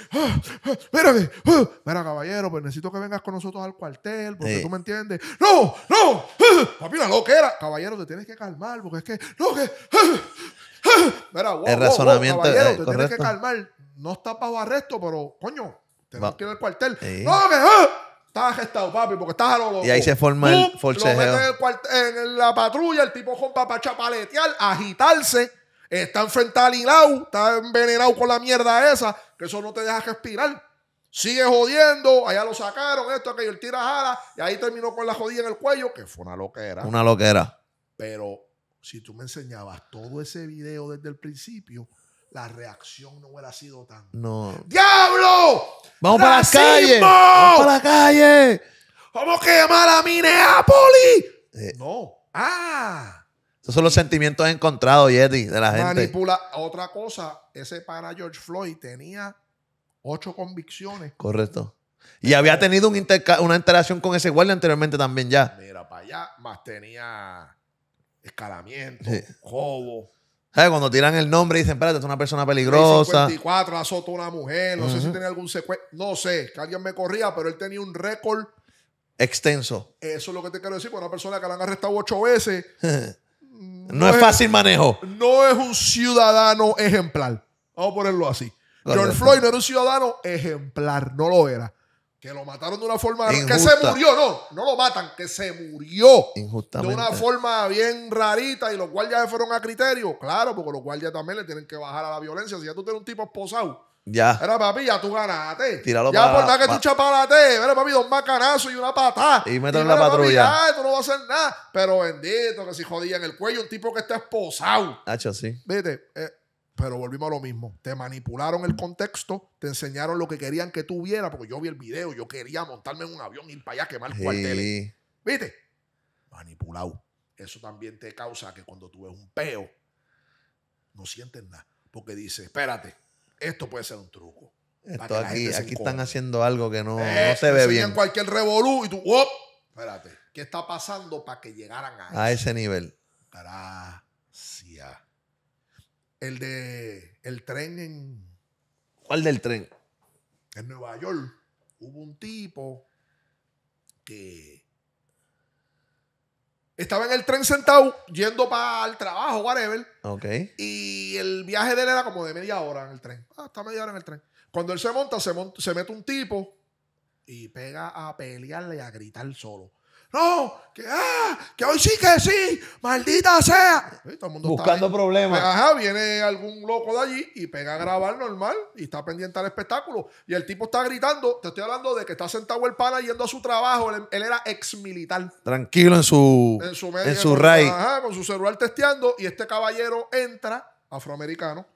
mira caballero, pues necesito que vengas con nosotros al cuartel, porque tú me entiendes. No, no, papi, la loquera. Caballero, te tienes que calmar, porque es que, no, que, mira, wow, el razonamiento, caballero, te tienes que calmar. No estás bajo arresto, pero, coño, tenemos que ir al cuartel. No, que, estás gestado, papi, porque estás a lo loco. Y ahí se forma el forcejeo. Lo meten en la patrulla, el tipo con papá chapaletear, agitarse, está enfrentado al hilado, está envenenado con la mierda esa, que eso no te deja respirar. Sigue jodiendo, allá lo sacaron, esto, aquello, el tira jala, y ahí terminó con la jodida en el cuello, que fue una loquera. Una loquera. Pero si tú me enseñabas todo ese video desde el principio, la reacción no hubiera sido tan... No. ¡Diablo! ¡Vamos para las calles! ¡Vamos para la calle! ¡Vamos a quemar a Minneapolis! No. ¡Ah! Esos son los sentimientos encontrados, Yeti, de la gente. Manipula. Otra cosa, ese pana George Floyd tenía 8 convicciones. Correcto. Y había tenido una interacción con ese guardia anteriormente también ya. Mira, para allá, más tenía escalamiento, robo. ¿Sabes? Cuando tiran el nombre y dicen, espérate, es una persona peligrosa. 54, azotó una mujer, no sé si tenía algún secuestro. No sé, que alguien me corría, pero él tenía un récord extenso. Eso es lo que te quiero decir, porque una persona que la han arrestado 8 veces. no es fácil manejo. No es un ciudadano ejemplar. Vamos a ponerlo así. Correcto. George Floyd no era un ciudadano ejemplar, no lo era. Que lo mataron de una forma... Injusta. Que se murió, no lo matan, que se murió. Injustamente. De una forma bien rarita y los guardias se fueron a criterio. Claro, porque los guardias también le tienen que bajar a la violencia. Si ya tú tienes un tipo esposado. Ya. Era papi, ya tú ganaste. Tíralo ya por nada que tú chapalate. Mira papi, 2 macanazos y una patada. Y mételo en la patrulla. Ya, tú no vas a hacer nada. Pero bendito, que si jodía en el cuello un tipo que está esposado. Hacho, sí. Viste, pero volvimos a lo mismo. Te manipularon el contexto, te enseñaron lo que querían que tú vieras, porque yo vi el video, yo quería montarme en un avión, ir para allá, quemar cuarteles. ¿Viste? Manipulado. Eso también te causa que cuando tú ves un peo, no sientes nada. Porque dices, espérate, esto puede ser un truco. Esto aquí están haciendo algo que no se ve bien. Cualquier revolú y tú, ¡oh! Espérate, ¿qué está pasando para que llegaran a eso? A ese nivel. Gracias. El de el tren en... ¿Cuál del tren? En Nueva York hubo un tipo que estaba en el tren sentado yendo para el trabajo, whatever. Ok. Y el viaje de él era como de media hora en el tren. Ah, está media hora en el tren. Cuando él se monta, se mete un tipo y pega a pelearle y a gritar solo. No, que hoy sí que sí, maldita sea. Todo el mundo buscando está problemas. Ajá, viene algún loco de allí y pega a grabar normal y está pendiente al espectáculo. Y el tipo está gritando, te estoy hablando de que está sentado el pana yendo a su trabajo. Él era ex militar. Tranquilo en su raíz. Ajá, con su celular testeando y este caballero entra, afroamericano,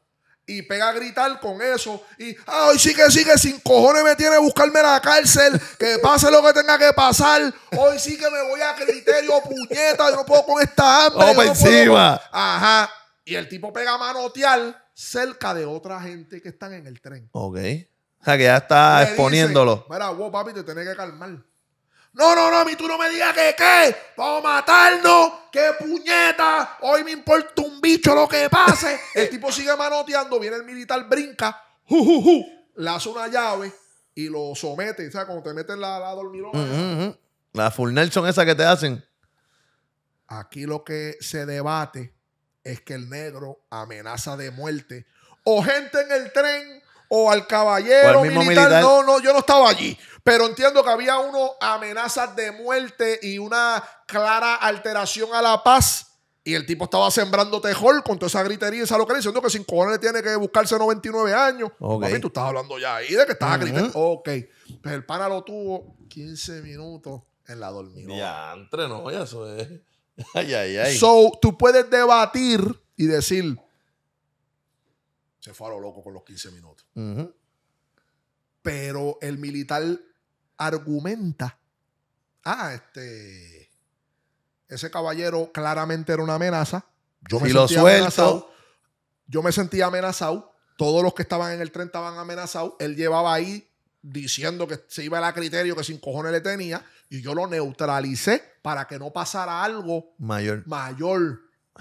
y pega a gritar con eso. Y hoy sí que sin cojones me tiene buscarme la cárcel. Que pase lo que tenga que pasar. Hoy sí que me voy a criterio, puñeta. Yo no puedo con esta hambre. Vamos para encima. Ajá. Y el tipo pega a manotear cerca de otra gente que están en el tren. Ok. O sea que ya está le exponiéndolo. Dice, mira, vos, papi, te tenés que calmar. No, no, no, a mí tú no me digas que qué. Vamos a matarnos. ¡Qué puñeta! Hoy me importa un bicho lo que pase. El tipo sigue manoteando. Viene el militar, brinca. Le hace una llave y lo somete. O sea, cuando te meten la dormilona. La full Nelson esa que te hacen. Aquí lo que se debate es que el negro amenaza de muerte. O gente en el tren o al caballero o al militar. No, yo no estaba allí. Pero entiendo que había uno amenazas de muerte y una clara alteración a la paz. Y el tipo estaba sembrando tejol con toda esa gritería y esa locura, diciendo que sin cojones tiene que buscarse 99 años. Okay. Papi, tú estás hablando ya ahí de que estás gritando. Ok. Pues el pana lo tuvo 15 minutos en la dormidora. Diantre, no, ya eso es. Ay, ay, ay. So, tú puedes debatir y decir, se fue a lo loco con los 15 minutos. Uh-huh. Pero el militar argumenta, ese caballero claramente era una amenaza. Yo me sentía amenazado. Yo me sentía amenazado. Todos los que estaban en el tren estaban amenazados. Él llevaba ahí diciendo que se iba a criterio que sin cojones le tenía. Y yo lo neutralicé para que no pasara algo mayor.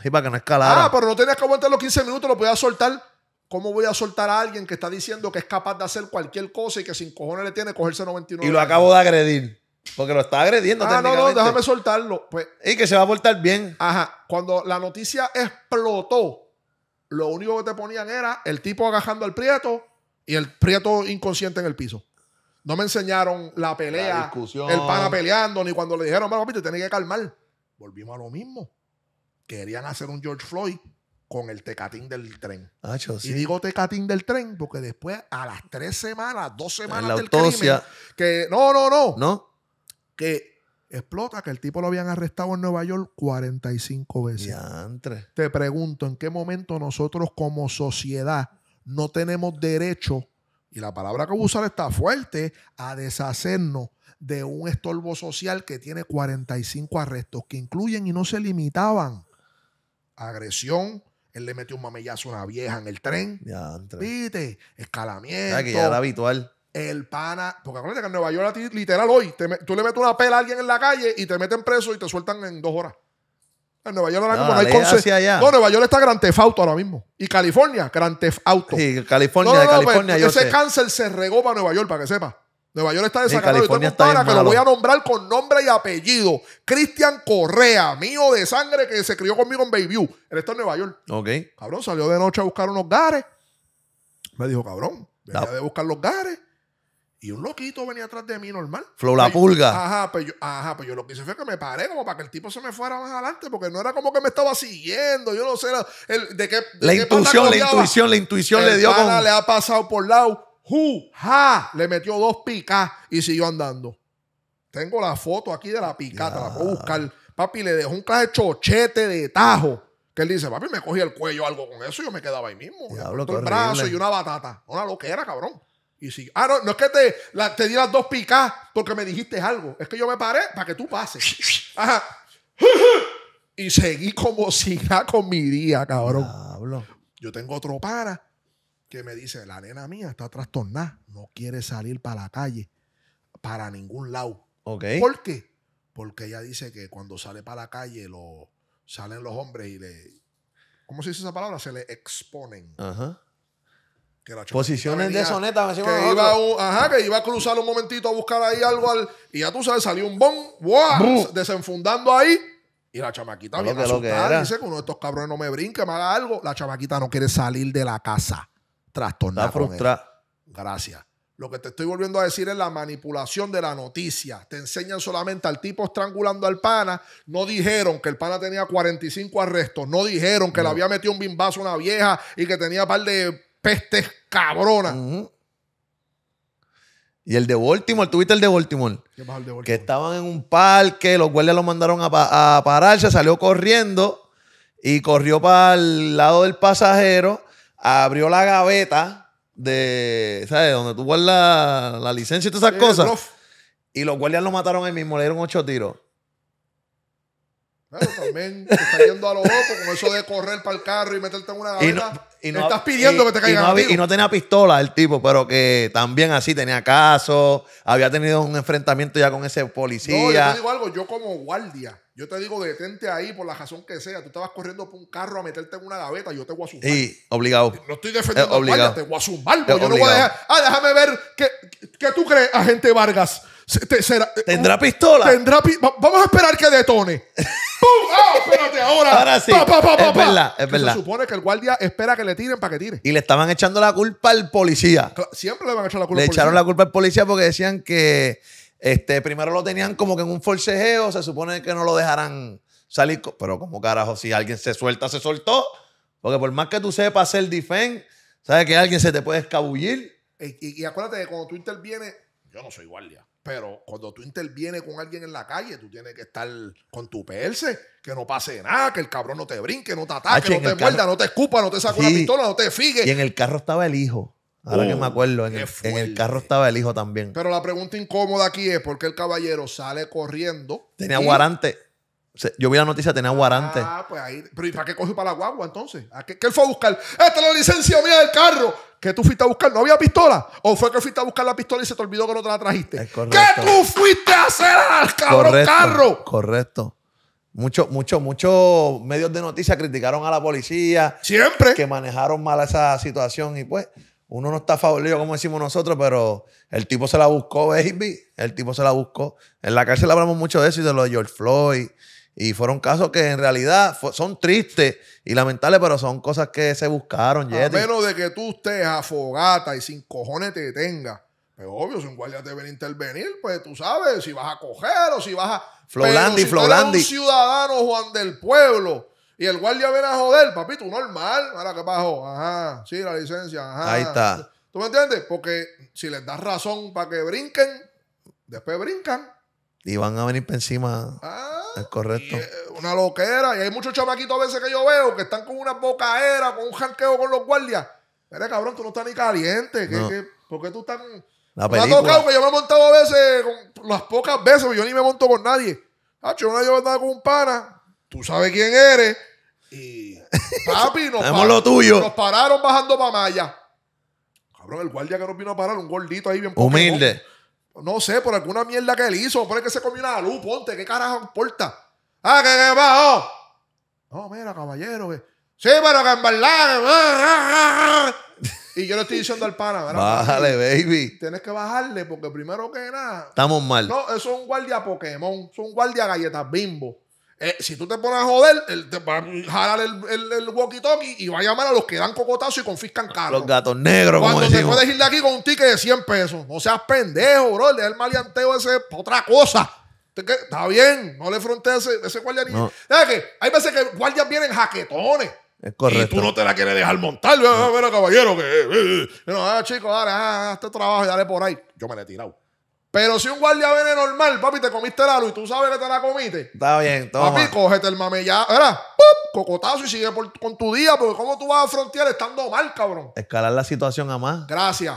Sí, para que no escalara. Ah, pero no tenías que aguantar los 15 minutos, lo podías soltar. ¿Cómo voy a soltar a alguien que está diciendo que es capaz de hacer cualquier cosa y que sin cojones le tiene cogerse 99? Y lo acabo de agredir. Porque lo está agrediendo. Ah, no, no, déjame soltarlo. Pues, y que se va a portar bien. Ajá. Cuando la noticia explotó, lo único que te ponían era el tipo agajando al prieto y el prieto inconsciente en el piso. No me enseñaron la pelea, la discusión, el pana peleando, ni cuando le dijeron, bueno, papi, te tenés que calmar. Volvimos a lo mismo. Querían hacer un George Floyd con el tecatín del tren. Ah, yo sí. Y digo tecatín del tren porque después, a las 2 semanas del crimen, que no, que explota que el tipo lo habían arrestado en Nueva York 45 veces. Diantre. Te pregunto, ¿en qué momento nosotros como sociedad no tenemos derecho, y la palabra que voy a usar está fuerte, a deshacernos de un estorbo social que tiene 45 arrestos que incluyen y no se limitaban a agresión? Él le metió un mamellazo a una vieja en el tren. Diantre. Viste, escalamiento. Que ya era habitual. El pana, porque acuérdate que en Nueva York a ti, literal, hoy, tú le metes una pela a alguien en la calle y te meten preso y te sueltan en 2 horas. En Nueva York ahora no, como no hay consecuencias. No, Nueva York está Grand Theft Auto ahora mismo. Y California, Grand Theft Auto. Sí, California, California. Pues, ese cáncer se regó para Nueva York, para que sepa. Nueva York está desacanado. Yo tengo pana que lo voy a nombrar con nombre y apellido. Cristian Correa, mío de sangre, que se crió conmigo en Bayview. Él está en Nueva York. Ok. Cabrón, salió de noche a buscar unos gares. Me dijo, cabrón, venía de buscar los gares. Y un loquito venía atrás de mí, normal. Flow la pulga. Pues yo lo que hice fue que me paré como para que el tipo se me fuera más adelante, porque no era como que me estaba siguiendo. Yo no sé la intuición le dio como... Le ha pasado por lado. Le metió 2 picas y siguió andando. Tengo la foto aquí de la picata, la puedo buscar. Papi, le dejó un clase chochete de tajo. Que él dice, papi, me cogí el cuello o algo con eso y yo me quedaba ahí mismo. Diablo, el brazo y una batata. Una loquera, cabrón. Y si, no es que te di las 2 picas porque me dijiste algo. Es que yo me paré para que tú pases. Ajá. Y seguí como si nada con mi día, cabrón. Diablo. Yo tengo otro pana que me dice, la nena mía está trastornada. No quiere salir para la calle, para ningún lado. Okay. ¿Por qué? Porque ella dice que cuando sale para la calle salen los hombres y ¿cómo se dice esa palabra? Se le exponen. Ajá. Posiciones deshonestas. Que iba a cruzar un momentito a buscar ahí algo y ya tú sabes, salió un desenfundando ahí y la chamaquita viene asustada. Dice que uno de estos cabrones no me brinque, me haga algo. La chamaquita no quiere salir de la casa. Trastornada. Está frustrada. Gracias. Lo que te estoy volviendo a decir es la manipulación de la noticia. Te enseñan solamente al tipo estrangulando al pana. No dijeron que el pana tenía 45 arrestos. No dijeron que le había metido un bimbazo a una vieja y que tenía un par de pestes cabronas. Y el de Baltimore, ¿tuviste el de Baltimore? ¿Qué pasó el de Baltimore? Que estaban en un parque, los guardias lo mandaron a pararse, salió corriendo y corrió para el lado del pasajero, abrió la gaveta de, ¿sabes? Donde tú guardas la licencia y todas esas cosas. Prof. Y los guardias lo mataron ahí mismo, le dieron 8 tiros. Claro, también te está yendo a lo loco con eso de correr para el carro y meterte en una gaveta. Estás pidiendo que te caigan a tiro. Y no tenía pistola el tipo, pero que también así tenía caso. Había tenido un enfrentamiento ya con ese policía. No, yo te digo algo. Yo como guardia, yo te digo detente ahí por la razón que sea. Tú estabas corriendo por un carro a meterte en una gaveta. Yo te voy a zumbar. Y obligado. No estoy defendiendo guardia. Te voy a zumbar. Yo no voy a dejar. Déjame ver qué tú crees, agente Vargas. ¿Tendrá pistola? Vamos a esperar que detone. ¡Pum! ¡Ah, espérate! Ahora sí. Es verdad, es verdad. Se supone que el guardia espera que le tiren para que tire. Y le estaban echando la culpa al policía. Siempre le van a echar la culpa al policía. Le echaron la culpa al policía porque decían que primero lo tenían como que en un forcejeo. Se supone que no lo dejarán salir. Pero como carajo, si alguien se suelta, se soltó. Porque por más que tú sepas hacer defense, sabes que alguien se te puede escabullir. Y acuérdate que cuando tú intervienes, yo no soy guardia. Pero cuando tú intervienes con alguien en la calle, tú tienes que estar con tu perse, que no pase nada, que el cabrón no te brinque, no te ataque, no te muerda, no te escupa, no te saque una pistola, no te figue. Y en el carro estaba el hijo. Ahora que me acuerdo, en el carro estaba el hijo también. Pero la pregunta incómoda aquí es por qué el caballero sale corriendo. Tenía guarante. Yo vi la noticia, tenía guarante. Ah, pues ahí. Pero ¿y para qué cogió para la guagua entonces? ¿A qué él fue a buscar? Esta es la licencia mía del carro. ¿Qué tú fuiste a buscar? ¿No había pistola? ¿O fue que fuiste a buscar la pistola y se te olvidó que no te la trajiste? ¿Qué tú fuiste a hacer al cabrón carro? Correcto. Muchos medios de noticias criticaron a la policía. Siempre. Que manejaron mal esa situación y pues... Uno no está favorecido, como decimos nosotros, pero el tipo se la buscó, baby. El tipo se la buscó. En la cárcel hablamos mucho de eso y de lo de George Floyd. Y fueron casos que en realidad son tristes y lamentables, pero son cosas que se buscaron. A menos de que tú estés a fogata y sin cojones te detengas. Pero obvio, si un guardia te viene a intervenir, pues tú sabes si vas a coger o si vas a... Flowlandi, Flowlandi. Un ciudadano Juan del Pueblo. Y el guardia viene a joder, papito, normal. Ahora, ¿qué pasó? Ajá, sí, la licencia, ajá. Ahí está. ¿Tú me entiendes? Porque si les das razón para que brinquen, después brincan. Y van a venir para encima. Ah, es correcto. Una loquera. Y hay muchos chamaquitos a veces que yo veo que están con una bocaera, con un janqueo con los guardias. Mira, cabrón, tú no estás ni caliente. No. ¿Por qué tú estás...? Me ha tocado que yo me he montado a veces, las pocas veces, porque yo ni me monto con nadie. Ah, yo no he andado con un pana. Tú sabes quién eres. Y papi, nos pararon bajando para Maya. Cabrón, el guardia que nos vino a parar, un gordito ahí bien humilde. Poquemo. No sé, por alguna mierda que él hizo. Por el que se comió una luz, ponte, ¿qué carajo importa? Ah, que bajó. No, mira, caballero. Que... Sí, pero que en verdad. Y yo le estoy diciendo al pana, ¿verdad? Bájale, baby. Tienes que bajarle porque primero que nada. Estamos mal. No, eso es un guardia Pokémon. Eso es un guardia galletas Bimbo. Si tú te pones a joder, él te va a jalar el walkie-talkie y va a llamar a los que dan cocotazo y confiscan carros. Los gatos negros, cuando te puedes ir de aquí con un ticket de 100 pesos. No seas pendejo, bro. Le da el maleanteo ese otra cosa. Está bien, no le frontees ese guardia ni... No. Que hay veces que guardias vienen jaquetones. Es correcto. Y tú no te la quieres dejar montar. No. Mira, caballero, que... No, chico, dale, hazte trabajo y dale por ahí. Yo me le he tirado. Pero si un guardia viene normal, papi, te comiste la luz y tú sabes que te la comiste. Está bien, toma. Papi, cógete el mamellado, ¿verdad? ¡Pum! Cocotazo y sigue con tu día, porque ¿cómo tú vas a frontear estando mal, cabrón? Escalar la situación a más. Gracias.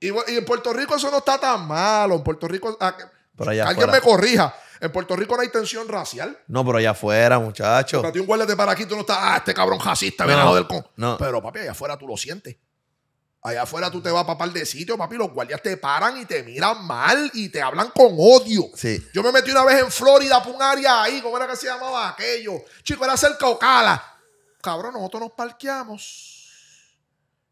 Y en Puerto Rico eso no está tan malo. En Puerto Rico... Alguien me corrija. En Puerto Rico no hay tensión racial. No, pero allá afuera, muchachos. Para ti un guardia te para aquí, tú no estás... Ah, este cabrón racista, viene a joder con... No. Pero, papi, allá afuera tú lo sientes. Allá afuera tú te vas a papar de sitio, papi. Los guardias te paran y te miran mal y te hablan con odio. Sí. Yo me metí una vez en Florida por un área ahí. ¿Cómo era que se llamaba aquello? Chico, era cerca Ocala. Cabrón, nosotros nos parqueamos.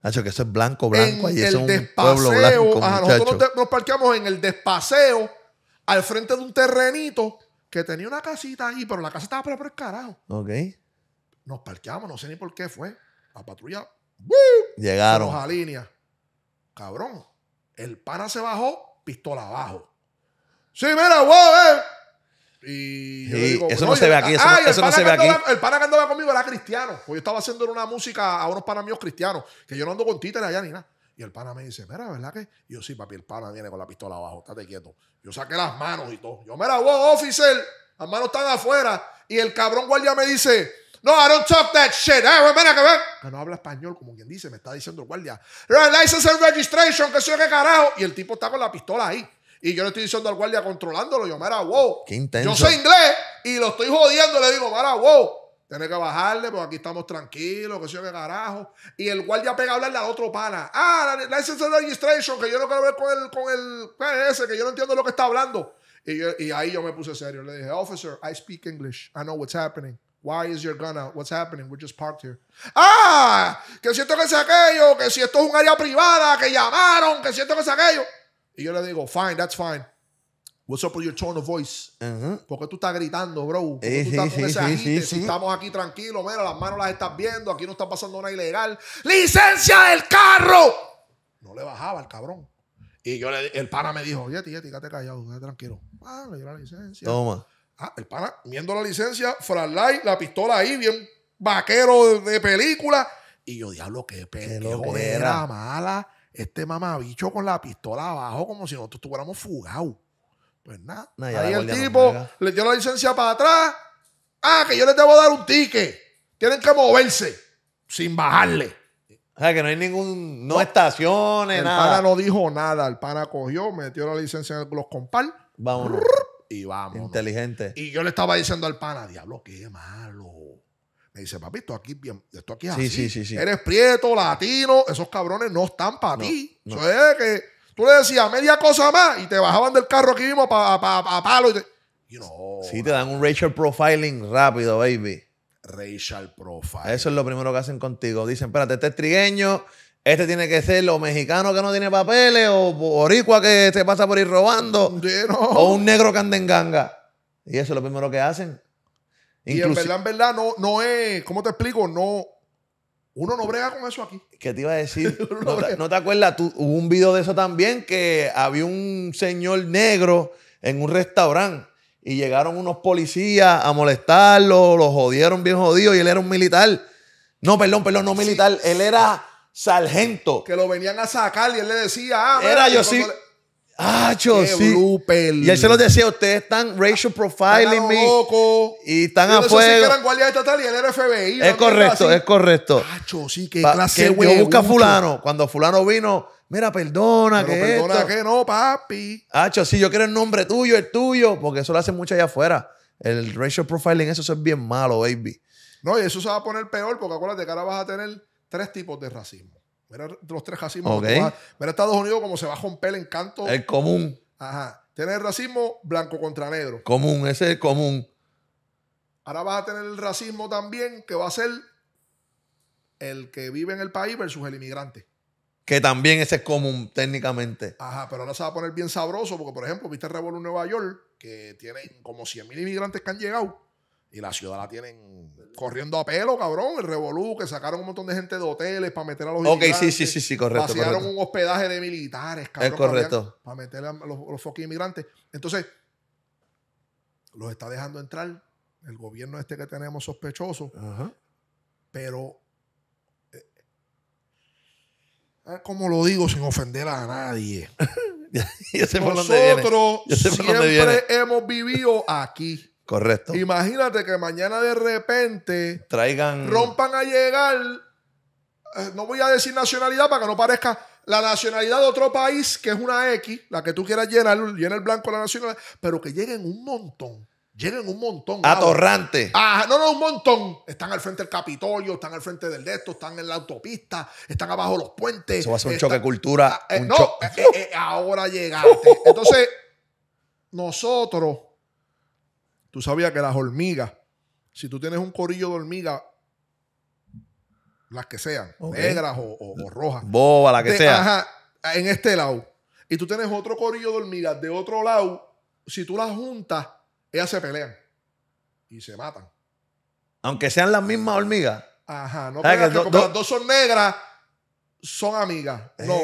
Nacho, que eso es blanco. En el despaseo. Nosotros nos parqueamos en el despaseo al frente de un terrenito que tenía una casita ahí, pero la casa estaba por el carajo. Ok. Nos parqueamos, no sé ni por qué fue. La patrulla... Llegaron a línea. Cabrón, el pana se bajó, pistola abajo. Sí, mira, wow. Y yo digo, eso no se ve aquí. Eso no se ve aquí. El pana que andaba conmigo era cristiano. Pues yo estaba haciendo una música a unos panas míos cristianos, que yo no ando con títeres allá ni nada. Y el pana me dice, mira, ¿verdad que? Y yo, sí, papi, el pana viene con la pistola abajo, estate quieto. Yo saqué las manos y todo. Yo, mira, wow, officer, las manos están afuera. Y el cabrón guardia me dice... No, I don't talk that shit. Que no habla español, como quien dice, me está diciendo el guardia. License and registration, que soy qué carajo. Y el tipo está con la pistola ahí. Y yo le estoy diciendo al guardia controlándolo. Yo, mira, wow. Qué intenso. Yo soy inglés y lo estoy jodiendo. Le digo, mira, wow. Tienes que bajarle, porque aquí estamos tranquilos, que soy qué carajo. Y el guardia pega a hablarle al otro pana. Ah, license and registration, que yo no quiero hablar con el que yo no entiendo lo que está hablando. Y ahí yo me puse serio. Le dije, officer, I speak English. I know what's happening. Why is your gun out? What's happening? We're just parked here. Ah, que siento que es aquello, que si esto es un área privada, que llamaron, que siento que es aquello. Y yo le digo, fine, that's fine. What's up with your tone of voice? ¿Por qué tú estás gritando, bro? ¿Por qué tú estás con ese agite? Si estamos aquí tranquilos, mira, las manos las estás viendo, aquí no está pasando nada ilegal. ¡Licencia del carro! No le bajaba el cabrón. Y yo el pana me dijo, Yeti, quédate callado, quédate tranquilo. Ah, le dio la licencia. Toma. Ah, el pana, viendo la licencia, flashlight, la pistola ahí, bien vaquero de película. Y yo, diablo, qué pendejo era mala. Este mamabicho con la pistola abajo, como si nosotros estuviéramos fugados. Pues nada. Ahí el tipo le dio la licencia para atrás. Ah, que yo les debo dar un ticket. Tienen que moverse sin bajarle. O sea, que no hay ningún... No, no estaciones, nada. El pana no dijo nada. El pana cogió, metió la licencia en los compars. Vámonos. Y vamos. Inteligente. Y yo le estaba diciendo al pana, diablo, qué malo. Me dice, papi, esto aquí es así. Sí. Eres prieto, latino. Esos cabrones no están para ti. No. Eso es que... Tú le decías media cosa más y te bajaban del carro aquí mismo a palo. Y te... sí, te dan un racial profiling rápido, baby. Racial profiling. Eso es lo primero que hacen contigo. Dicen, espérate, este es trigueño, este tiene que ser o mexicano que no tiene papeles, o boricua que se pasa por ir robando, o un negro que anda en ganga. Y eso es lo primero que hacen. Inclusive, y en verdad, no es... ¿Cómo te explico? No... Uno no brega con eso aquí. ¿Qué te iba a decir? ¿No te acuerdas? Hubo un video de eso también, que había un señor negro en un restaurante y llegaron unos policías a molestarlo, lo jodieron bien jodido y él era un militar. No, perdón, no militar. Sí. Él era sargento. Que lo venían a sacar y él le decía... Y él se los decía, ustedes están racial profiling me. Y están a fuego. Sí, que eran guardias estatales y él era FBI. Es correcto, es correcto. Acho, sí, qué clase de... Yo busco a fulano. Cuando fulano vino, mira, perdona que perdona que no, papi. Acho, sí, yo quiero el nombre tuyo, el tuyo. Porque eso lo hacen mucho allá afuera. El racial profiling, eso es bien malo, baby. No, y eso se va a poner peor porque acuérdate que ahora vas a tener 3 tipos de racismo. Mira los 3 racismos. Okay. Mira Estados Unidos como se va a romper en canto. El común. Ajá. Tienes el racismo blanco contra negro. Común, ese es el común. Ahora vas a tener el racismo también que va a ser el que vive en el país versus el inmigrante. Que también ese es común técnicamente. Ajá, pero ahora se va a poner bien sabroso porque, por ejemplo, viste el revuelo en Nueva York que tienen como 100,000 inmigrantes que han llegado. Y la ciudad la tienen corriendo a pelo, cabrón. El revolú, que sacaron un montón de gente de hoteles para meter a los inmigrantes. Sí, correcto. Vaciaron un hospedaje de militares, cabrón. Es correcto. Para meter a los fucking inmigrantes. Entonces, los está dejando entrar el gobierno este que tenemos sospechoso. Ajá. Pero, como lo digo sin ofender a nadie. Nosotros siempre hemos vivido aquí. Correcto. Imagínate que mañana de repente rompan a llegar, no voy a decir nacionalidad para que no parezca la nacionalidad de otro país, que es una X, la que tú quieras llenar, llena el blanco la nacionalidad, pero que lleguen un montón. Atorrante. Ah, no, un montón. Están al frente del Capitolio, están al frente del Desto, están en la autopista, están abajo de los puentes. Eso va a ser un choque de cultura. Ahora llegaste. Entonces, nosotros... Tú sabías que las hormigas, si tú tienes un corillo de hormigas, las que sean, negras o rojas. Boba, la que sea. Ajá, en este lado. Y tú tienes otro corillo de hormigas de otro lado, si tú las juntas, ellas se pelean y se matan. Aunque sean las mismas hormigas. Ajá, no creas que como las dos son negras, son amigas. No,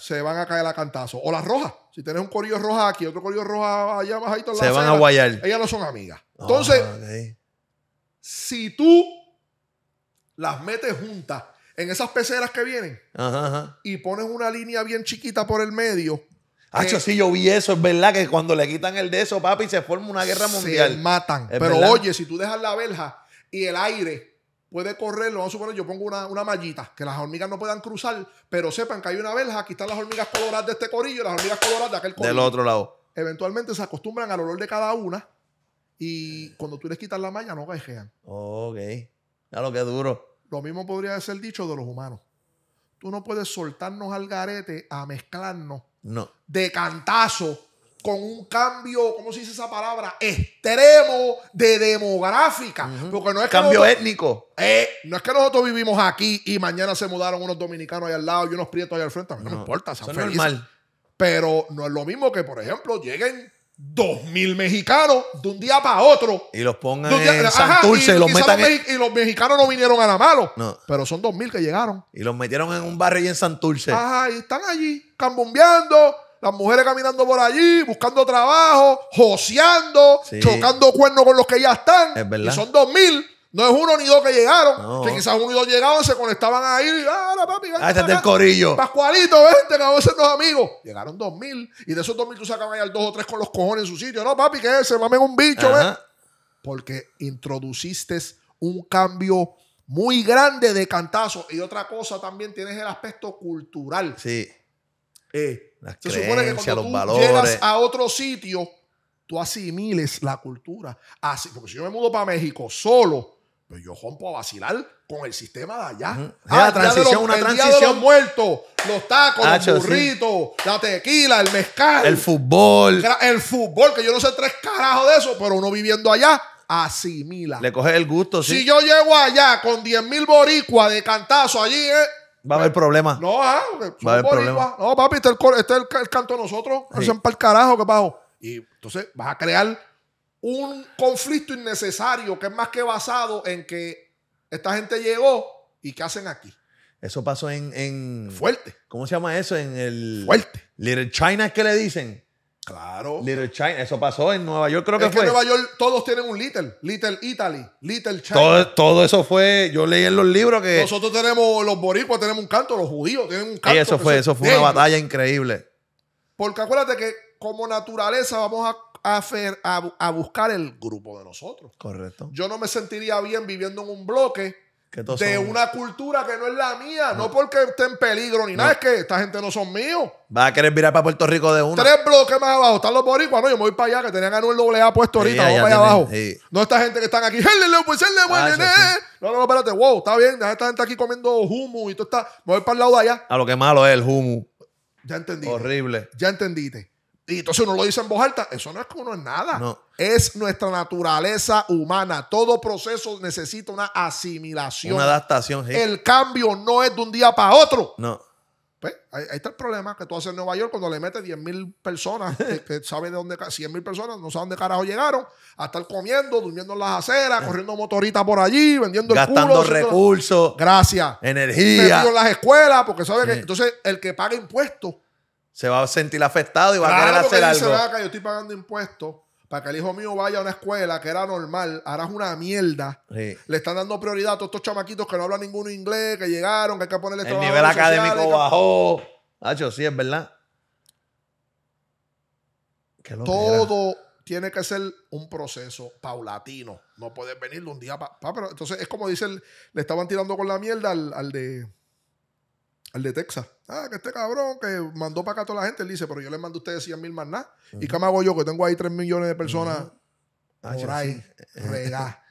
se van a caer a cantazo. O las rojas. Si tienes un corillo roja aquí, otro corillo roja allá bajito, se van a guayar. Ellas no son amigas. Entonces, si tú las metes juntas en esas peceras que vienen y pones una línea bien chiquita por el medio. Hacho, sí, yo vi eso. Es verdad que cuando le quitan el de eso, papi, se forma una guerra mundial. Se matan. Pero oye, si tú dejas la verja y el aire puede correrlo, vamos a suponer, yo pongo una mallita, que las hormigas no puedan cruzar, pero sepan que hay una verja, aquí están las hormigas coloradas de este corillo, las hormigas coloradas de aquel corillo. Del otro lado. Eventualmente se acostumbran al olor de cada una y cuando tú les quitas la malla no gajean. Ok. Ya lo que es duro. Lo mismo podría ser dicho de los humanos. Tú no puedes soltarnos al garete a mezclarnos de cantazo con un cambio, ¿cómo se dice esa palabra? Extremo de demográfica. Porque no es cambio étnico. No es que nosotros vivimos aquí y mañana se mudaron unos dominicanos allá al lado y unos prietos allá al frente. A mí no me importa, sean felices. Normal. Pero no es lo mismo que, por ejemplo, lleguen 2,000 mexicanos de un día para otro. Y los pongan en Santurce y los metan en... Y los mexicanos no vinieron a la mano. No. Pero son 2,000 que llegaron. Y los metieron en un barrio y en Santurce. Ajá, y están allí cambombeando. Las mujeres caminando por allí, buscando trabajo, joseando, chocando cuernos con los que ya están. Es verdad. Y son 2,000 No es uno ni dos que llegaron. No. Que quizás uno y dos llegaron, se conectaban ahí. ¡Ah, papi! ¡Ah, este es del corillo! ¡Pascualito, vente, que vamos a ser los amigos! Llegaron 2000. Y de esos 2000 tú sacan ahí al 2 o 3 con los cojones en su sitio. No, papi, que se mamen un bicho, ¿ves? Porque introduciste un cambio muy grande de cantazo. Y otra cosa también, tienes el aspecto cultural. Sí. Se supone que cuando tú llegas a otro sitio, tú asimiles la cultura. Así, porque si yo me mudo para México solo, pues yo rompo a vacilar con el sistema de allá. Ah, una transición. Día de los muertos, los tacos, los burritos, la tequila, el mezcal. El fútbol. El fútbol, que yo no sé tres carajos de eso, pero uno viviendo allá asimila. Le coges el gusto, sí. Si yo llego allá con 10.000 boricuas de cantazo allí, va a haber problemas. No, va a haber problemas. No, papi, este es el canto de nosotros. Sí. Hacen para el carajo, que bajo. Y entonces vas a crear un conflicto innecesario que es más que basado en que esta gente llegó y ¿qué hacen aquí? Eso pasó en fuerte. ¿Cómo se llama eso? En el... Fuerte. Little China, ¿qué le dicen? Claro. Little China. Eso pasó en Nueva York, creo que fue. Es que en Nueva York todos tienen un Little. Little Italy. Little China. Todo eso fue... Yo leí en los libros que... Nosotros tenemos... Los boricuas tenemos un canto. Los judíos tienen un canto. Y eso fue una batalla increíble. Porque acuérdate que como naturaleza vamos a buscar el grupo de nosotros. Correcto. Yo no me sentiría bien viviendo en un bloque de una cultura que no es la mía. No, no porque esté en peligro ni nada. Es que esta gente no son míos. Va a querer virar para Puerto Rico de una. 3 bloques más abajo están los boricuas. No, yo me voy para allá, que tenían a un AA puesto ahorita. Vamos para allá abajo. Sí. No, esta gente que están aquí. No, no, espérate. Wow, está bien. Deja esta gente aquí comiendo humo y tú estás. Me voy para el lado de allá. A lo que malo es el humo. Ya entendí. Horrible. Ya entendiste. Y entonces uno lo dice en voz alta. Eso no es que uno es nada. No. Es nuestra naturaleza humana. Todo proceso necesita una asimilación. Una adaptación. Sí. El cambio no es de un día para otro. No. Pues, ahí está el problema que tú haces en Nueva York cuando le metes 10.000 personas que saben de dónde... 100.000 personas, no saben de carajo llegaron a estar comiendo, durmiendo en las aceras, corriendo motoritas por allí, vendiendo gastando el culo. Gastando recursos. Gracias. Energía. Metido en las escuelas porque sabe que... Entonces, el que paga impuestos se va a sentir afectado y va a querer hacer algo. Vaca, yo estoy pagando impuestos para que el hijo mío vaya a una escuela que era normal. Ahora es una mierda. Sí. Le están dando prioridad a todos estos chamaquitos que no hablan ninguno inglés, que llegaron, que hay que ponerle el trabajo. El nivel académico social, bajó. Hacho, sí, es verdad. Todo tiene que ser un proceso paulatino. No puedes venir de un día para... Entonces, es como dice, le estaban tirando con la mierda al de Texas. Ah, que este cabrón que mandó para acá a toda la gente. Él dice, pero yo le mando a ustedes 100.000 más nada. ¿Y qué me hago yo? Que tengo ahí 3 millones de personas por ahí. Regá.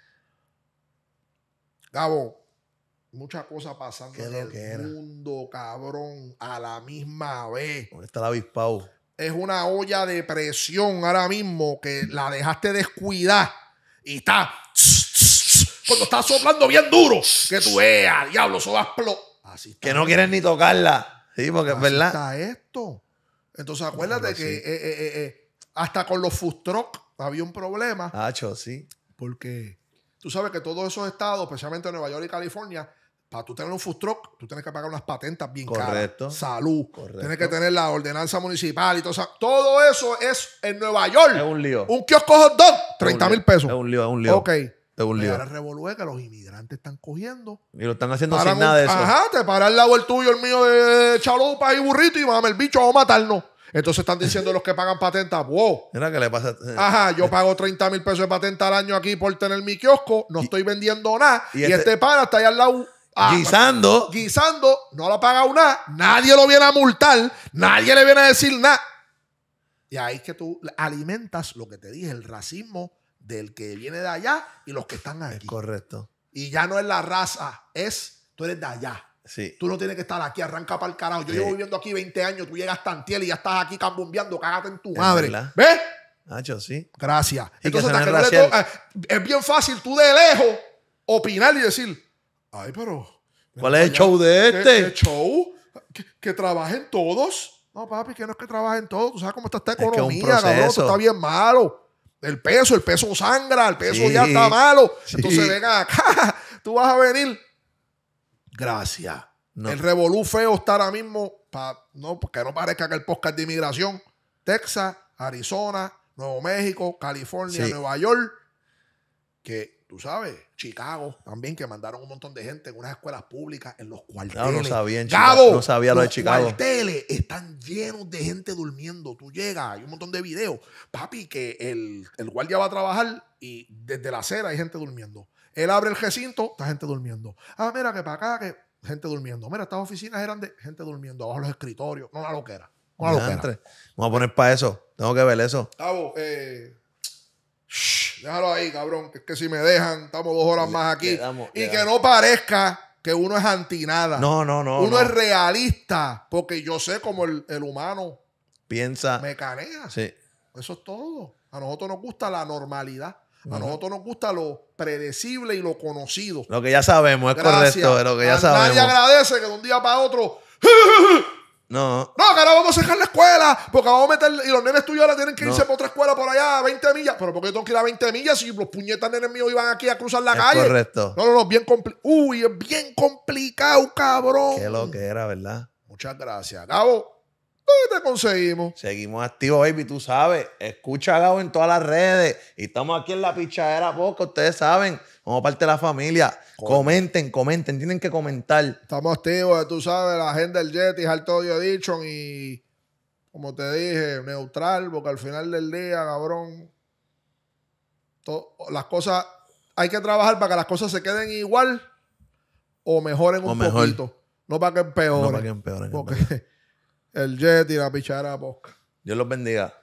Gabo, muchas cosas pasando en el mundo, cabrón, a la misma vez. ¿Dónde está el avispao? Es una olla de presión ahora mismo que la dejaste descuidar y está... Cuando está soplando bien duro, que tú veas, diablo, eso va a explotar. Que no quieren ni tocarla. Sí, porque es verdad. Está esto. Entonces, acuérdate que hasta con los food truck había un problema. Hacho, sí. Porque tú sabes que todos esos estados, especialmente Nueva York y California, para tú tener un food truck, tú tienes que pagar unas patentas bien caras. Salud. Correcto. Tienes que tener la ordenanza municipal y todo eso. Todo eso es en Nueva York. Es un lío. Un kiosco hot dog, 30.000 pesos. Es un lío, es un lío. Ok. Ahora revolver que los inmigrantes están cogiendo. Y lo están haciendo sin nada de eso. Ajá, te paran al lado el tuyo, el mío de chalupas y burrito y mame el bicho, vamos a matarnos. Entonces están diciendo los que pagan patentas, wow. Mira que le pasa. Ajá, yo pago 30.000 pesos de patenta al año aquí por tener mi kiosco, no estoy vendiendo nada. Y este pana está allá al lado. Guisando. Guisando, no la paga nada. Nadie lo viene a multar, nadie le viene a decir nada. Y ahí es que tú alimentas lo que te dije, el racismo del que viene de allá y los que están aquí. Es correcto. Y ya no es la raza, es tú eres de allá. Sí. Tú no tienes que estar aquí, arranca para el carajo. Yo llevo viviendo aquí 20 años, tú llegas tantiel y ya estás aquí cambumbeando, cágate en tu madre. Verdad. ¿Ves? Nacho, sí. Gracias. Y entonces, es bien fácil tú de lejos opinar y decir, ay, pero... ¿Cuál es el show de este? ¿Qué show? ¿Que trabajen todos? No, papi, que no es que trabajen todos. Tú sabes cómo está esta economía, cabrón. Esto está bien malo. El peso sangra, el peso ya está malo. Entonces, ven acá, tú vas a venir. Gracias. No. El revolú feo está ahora mismo, que no parezca que el podcast de inmigración, Texas, Arizona, Nuevo México, California, Nueva York, que Tú sabes, Chicago también, que mandaron un montón de gente en unas escuelas públicas, en los cuarteles. No sabía, en Chicago, no sabía lo de Chicago. Los cuarteles están llenos de gente durmiendo. Tú llegas, hay un montón de videos. Papi, que el guardia va a trabajar y desde la acera hay gente durmiendo. Él abre el recinto, está gente durmiendo. Ah, mira, que para acá, que gente durmiendo. Mira, estas oficinas eran de gente durmiendo, abajo los escritorios. No, una loquera. Una loquera. Vamos a poner para eso. Tengo que ver eso. Cabo, déjalo ahí, cabrón, que es que si me dejan, estamos 2 horas más aquí. Y que no parezca que uno es antinada. No, no, no. Uno es realista, porque yo sé cómo el humano piensa. Mecanea. Sí. Eso es todo. A nosotros nos gusta la normalidad. A nosotros nos gusta lo predecible y lo conocido. Lo que ya sabemos, es correcto. Lo que ya sabemos. Nadie agradece que de un día para otro... No. No, que ahora vamos a cerrar la escuela porque vamos a meter... Y los nenes tuyos ahora tienen que irse por otra escuela por allá a 20 millas. ¿Pero por qué yo tengo que ir a 20 millas si los puñetas nenes míos iban aquí a cruzar la calle? Correcto. No, no, no. Bien Uy, es bien complicado, cabrón. Qué lo que era, ¿verdad? Muchas gracias. Gabo, ¿dónde te conseguimos? Seguimos activos, baby. Tú sabes. Escucha a Gabo en todas las redes. Y estamos aquí en La Pichadera Poca. Ustedes saben. Como parte de la familia. Comenten, comenten. Tienen que comentar. Estamos activos, tú sabes, la agenda del Yeti, Alto Audio Edition y, como te dije, neutral, porque al final del día, cabrón, las cosas, hay que trabajar para que las cosas se queden igual o mejoren un poquito. No para que empeoren. No para que empeoren. Porque el Yeti, La Pichadera Poca. Dios los bendiga.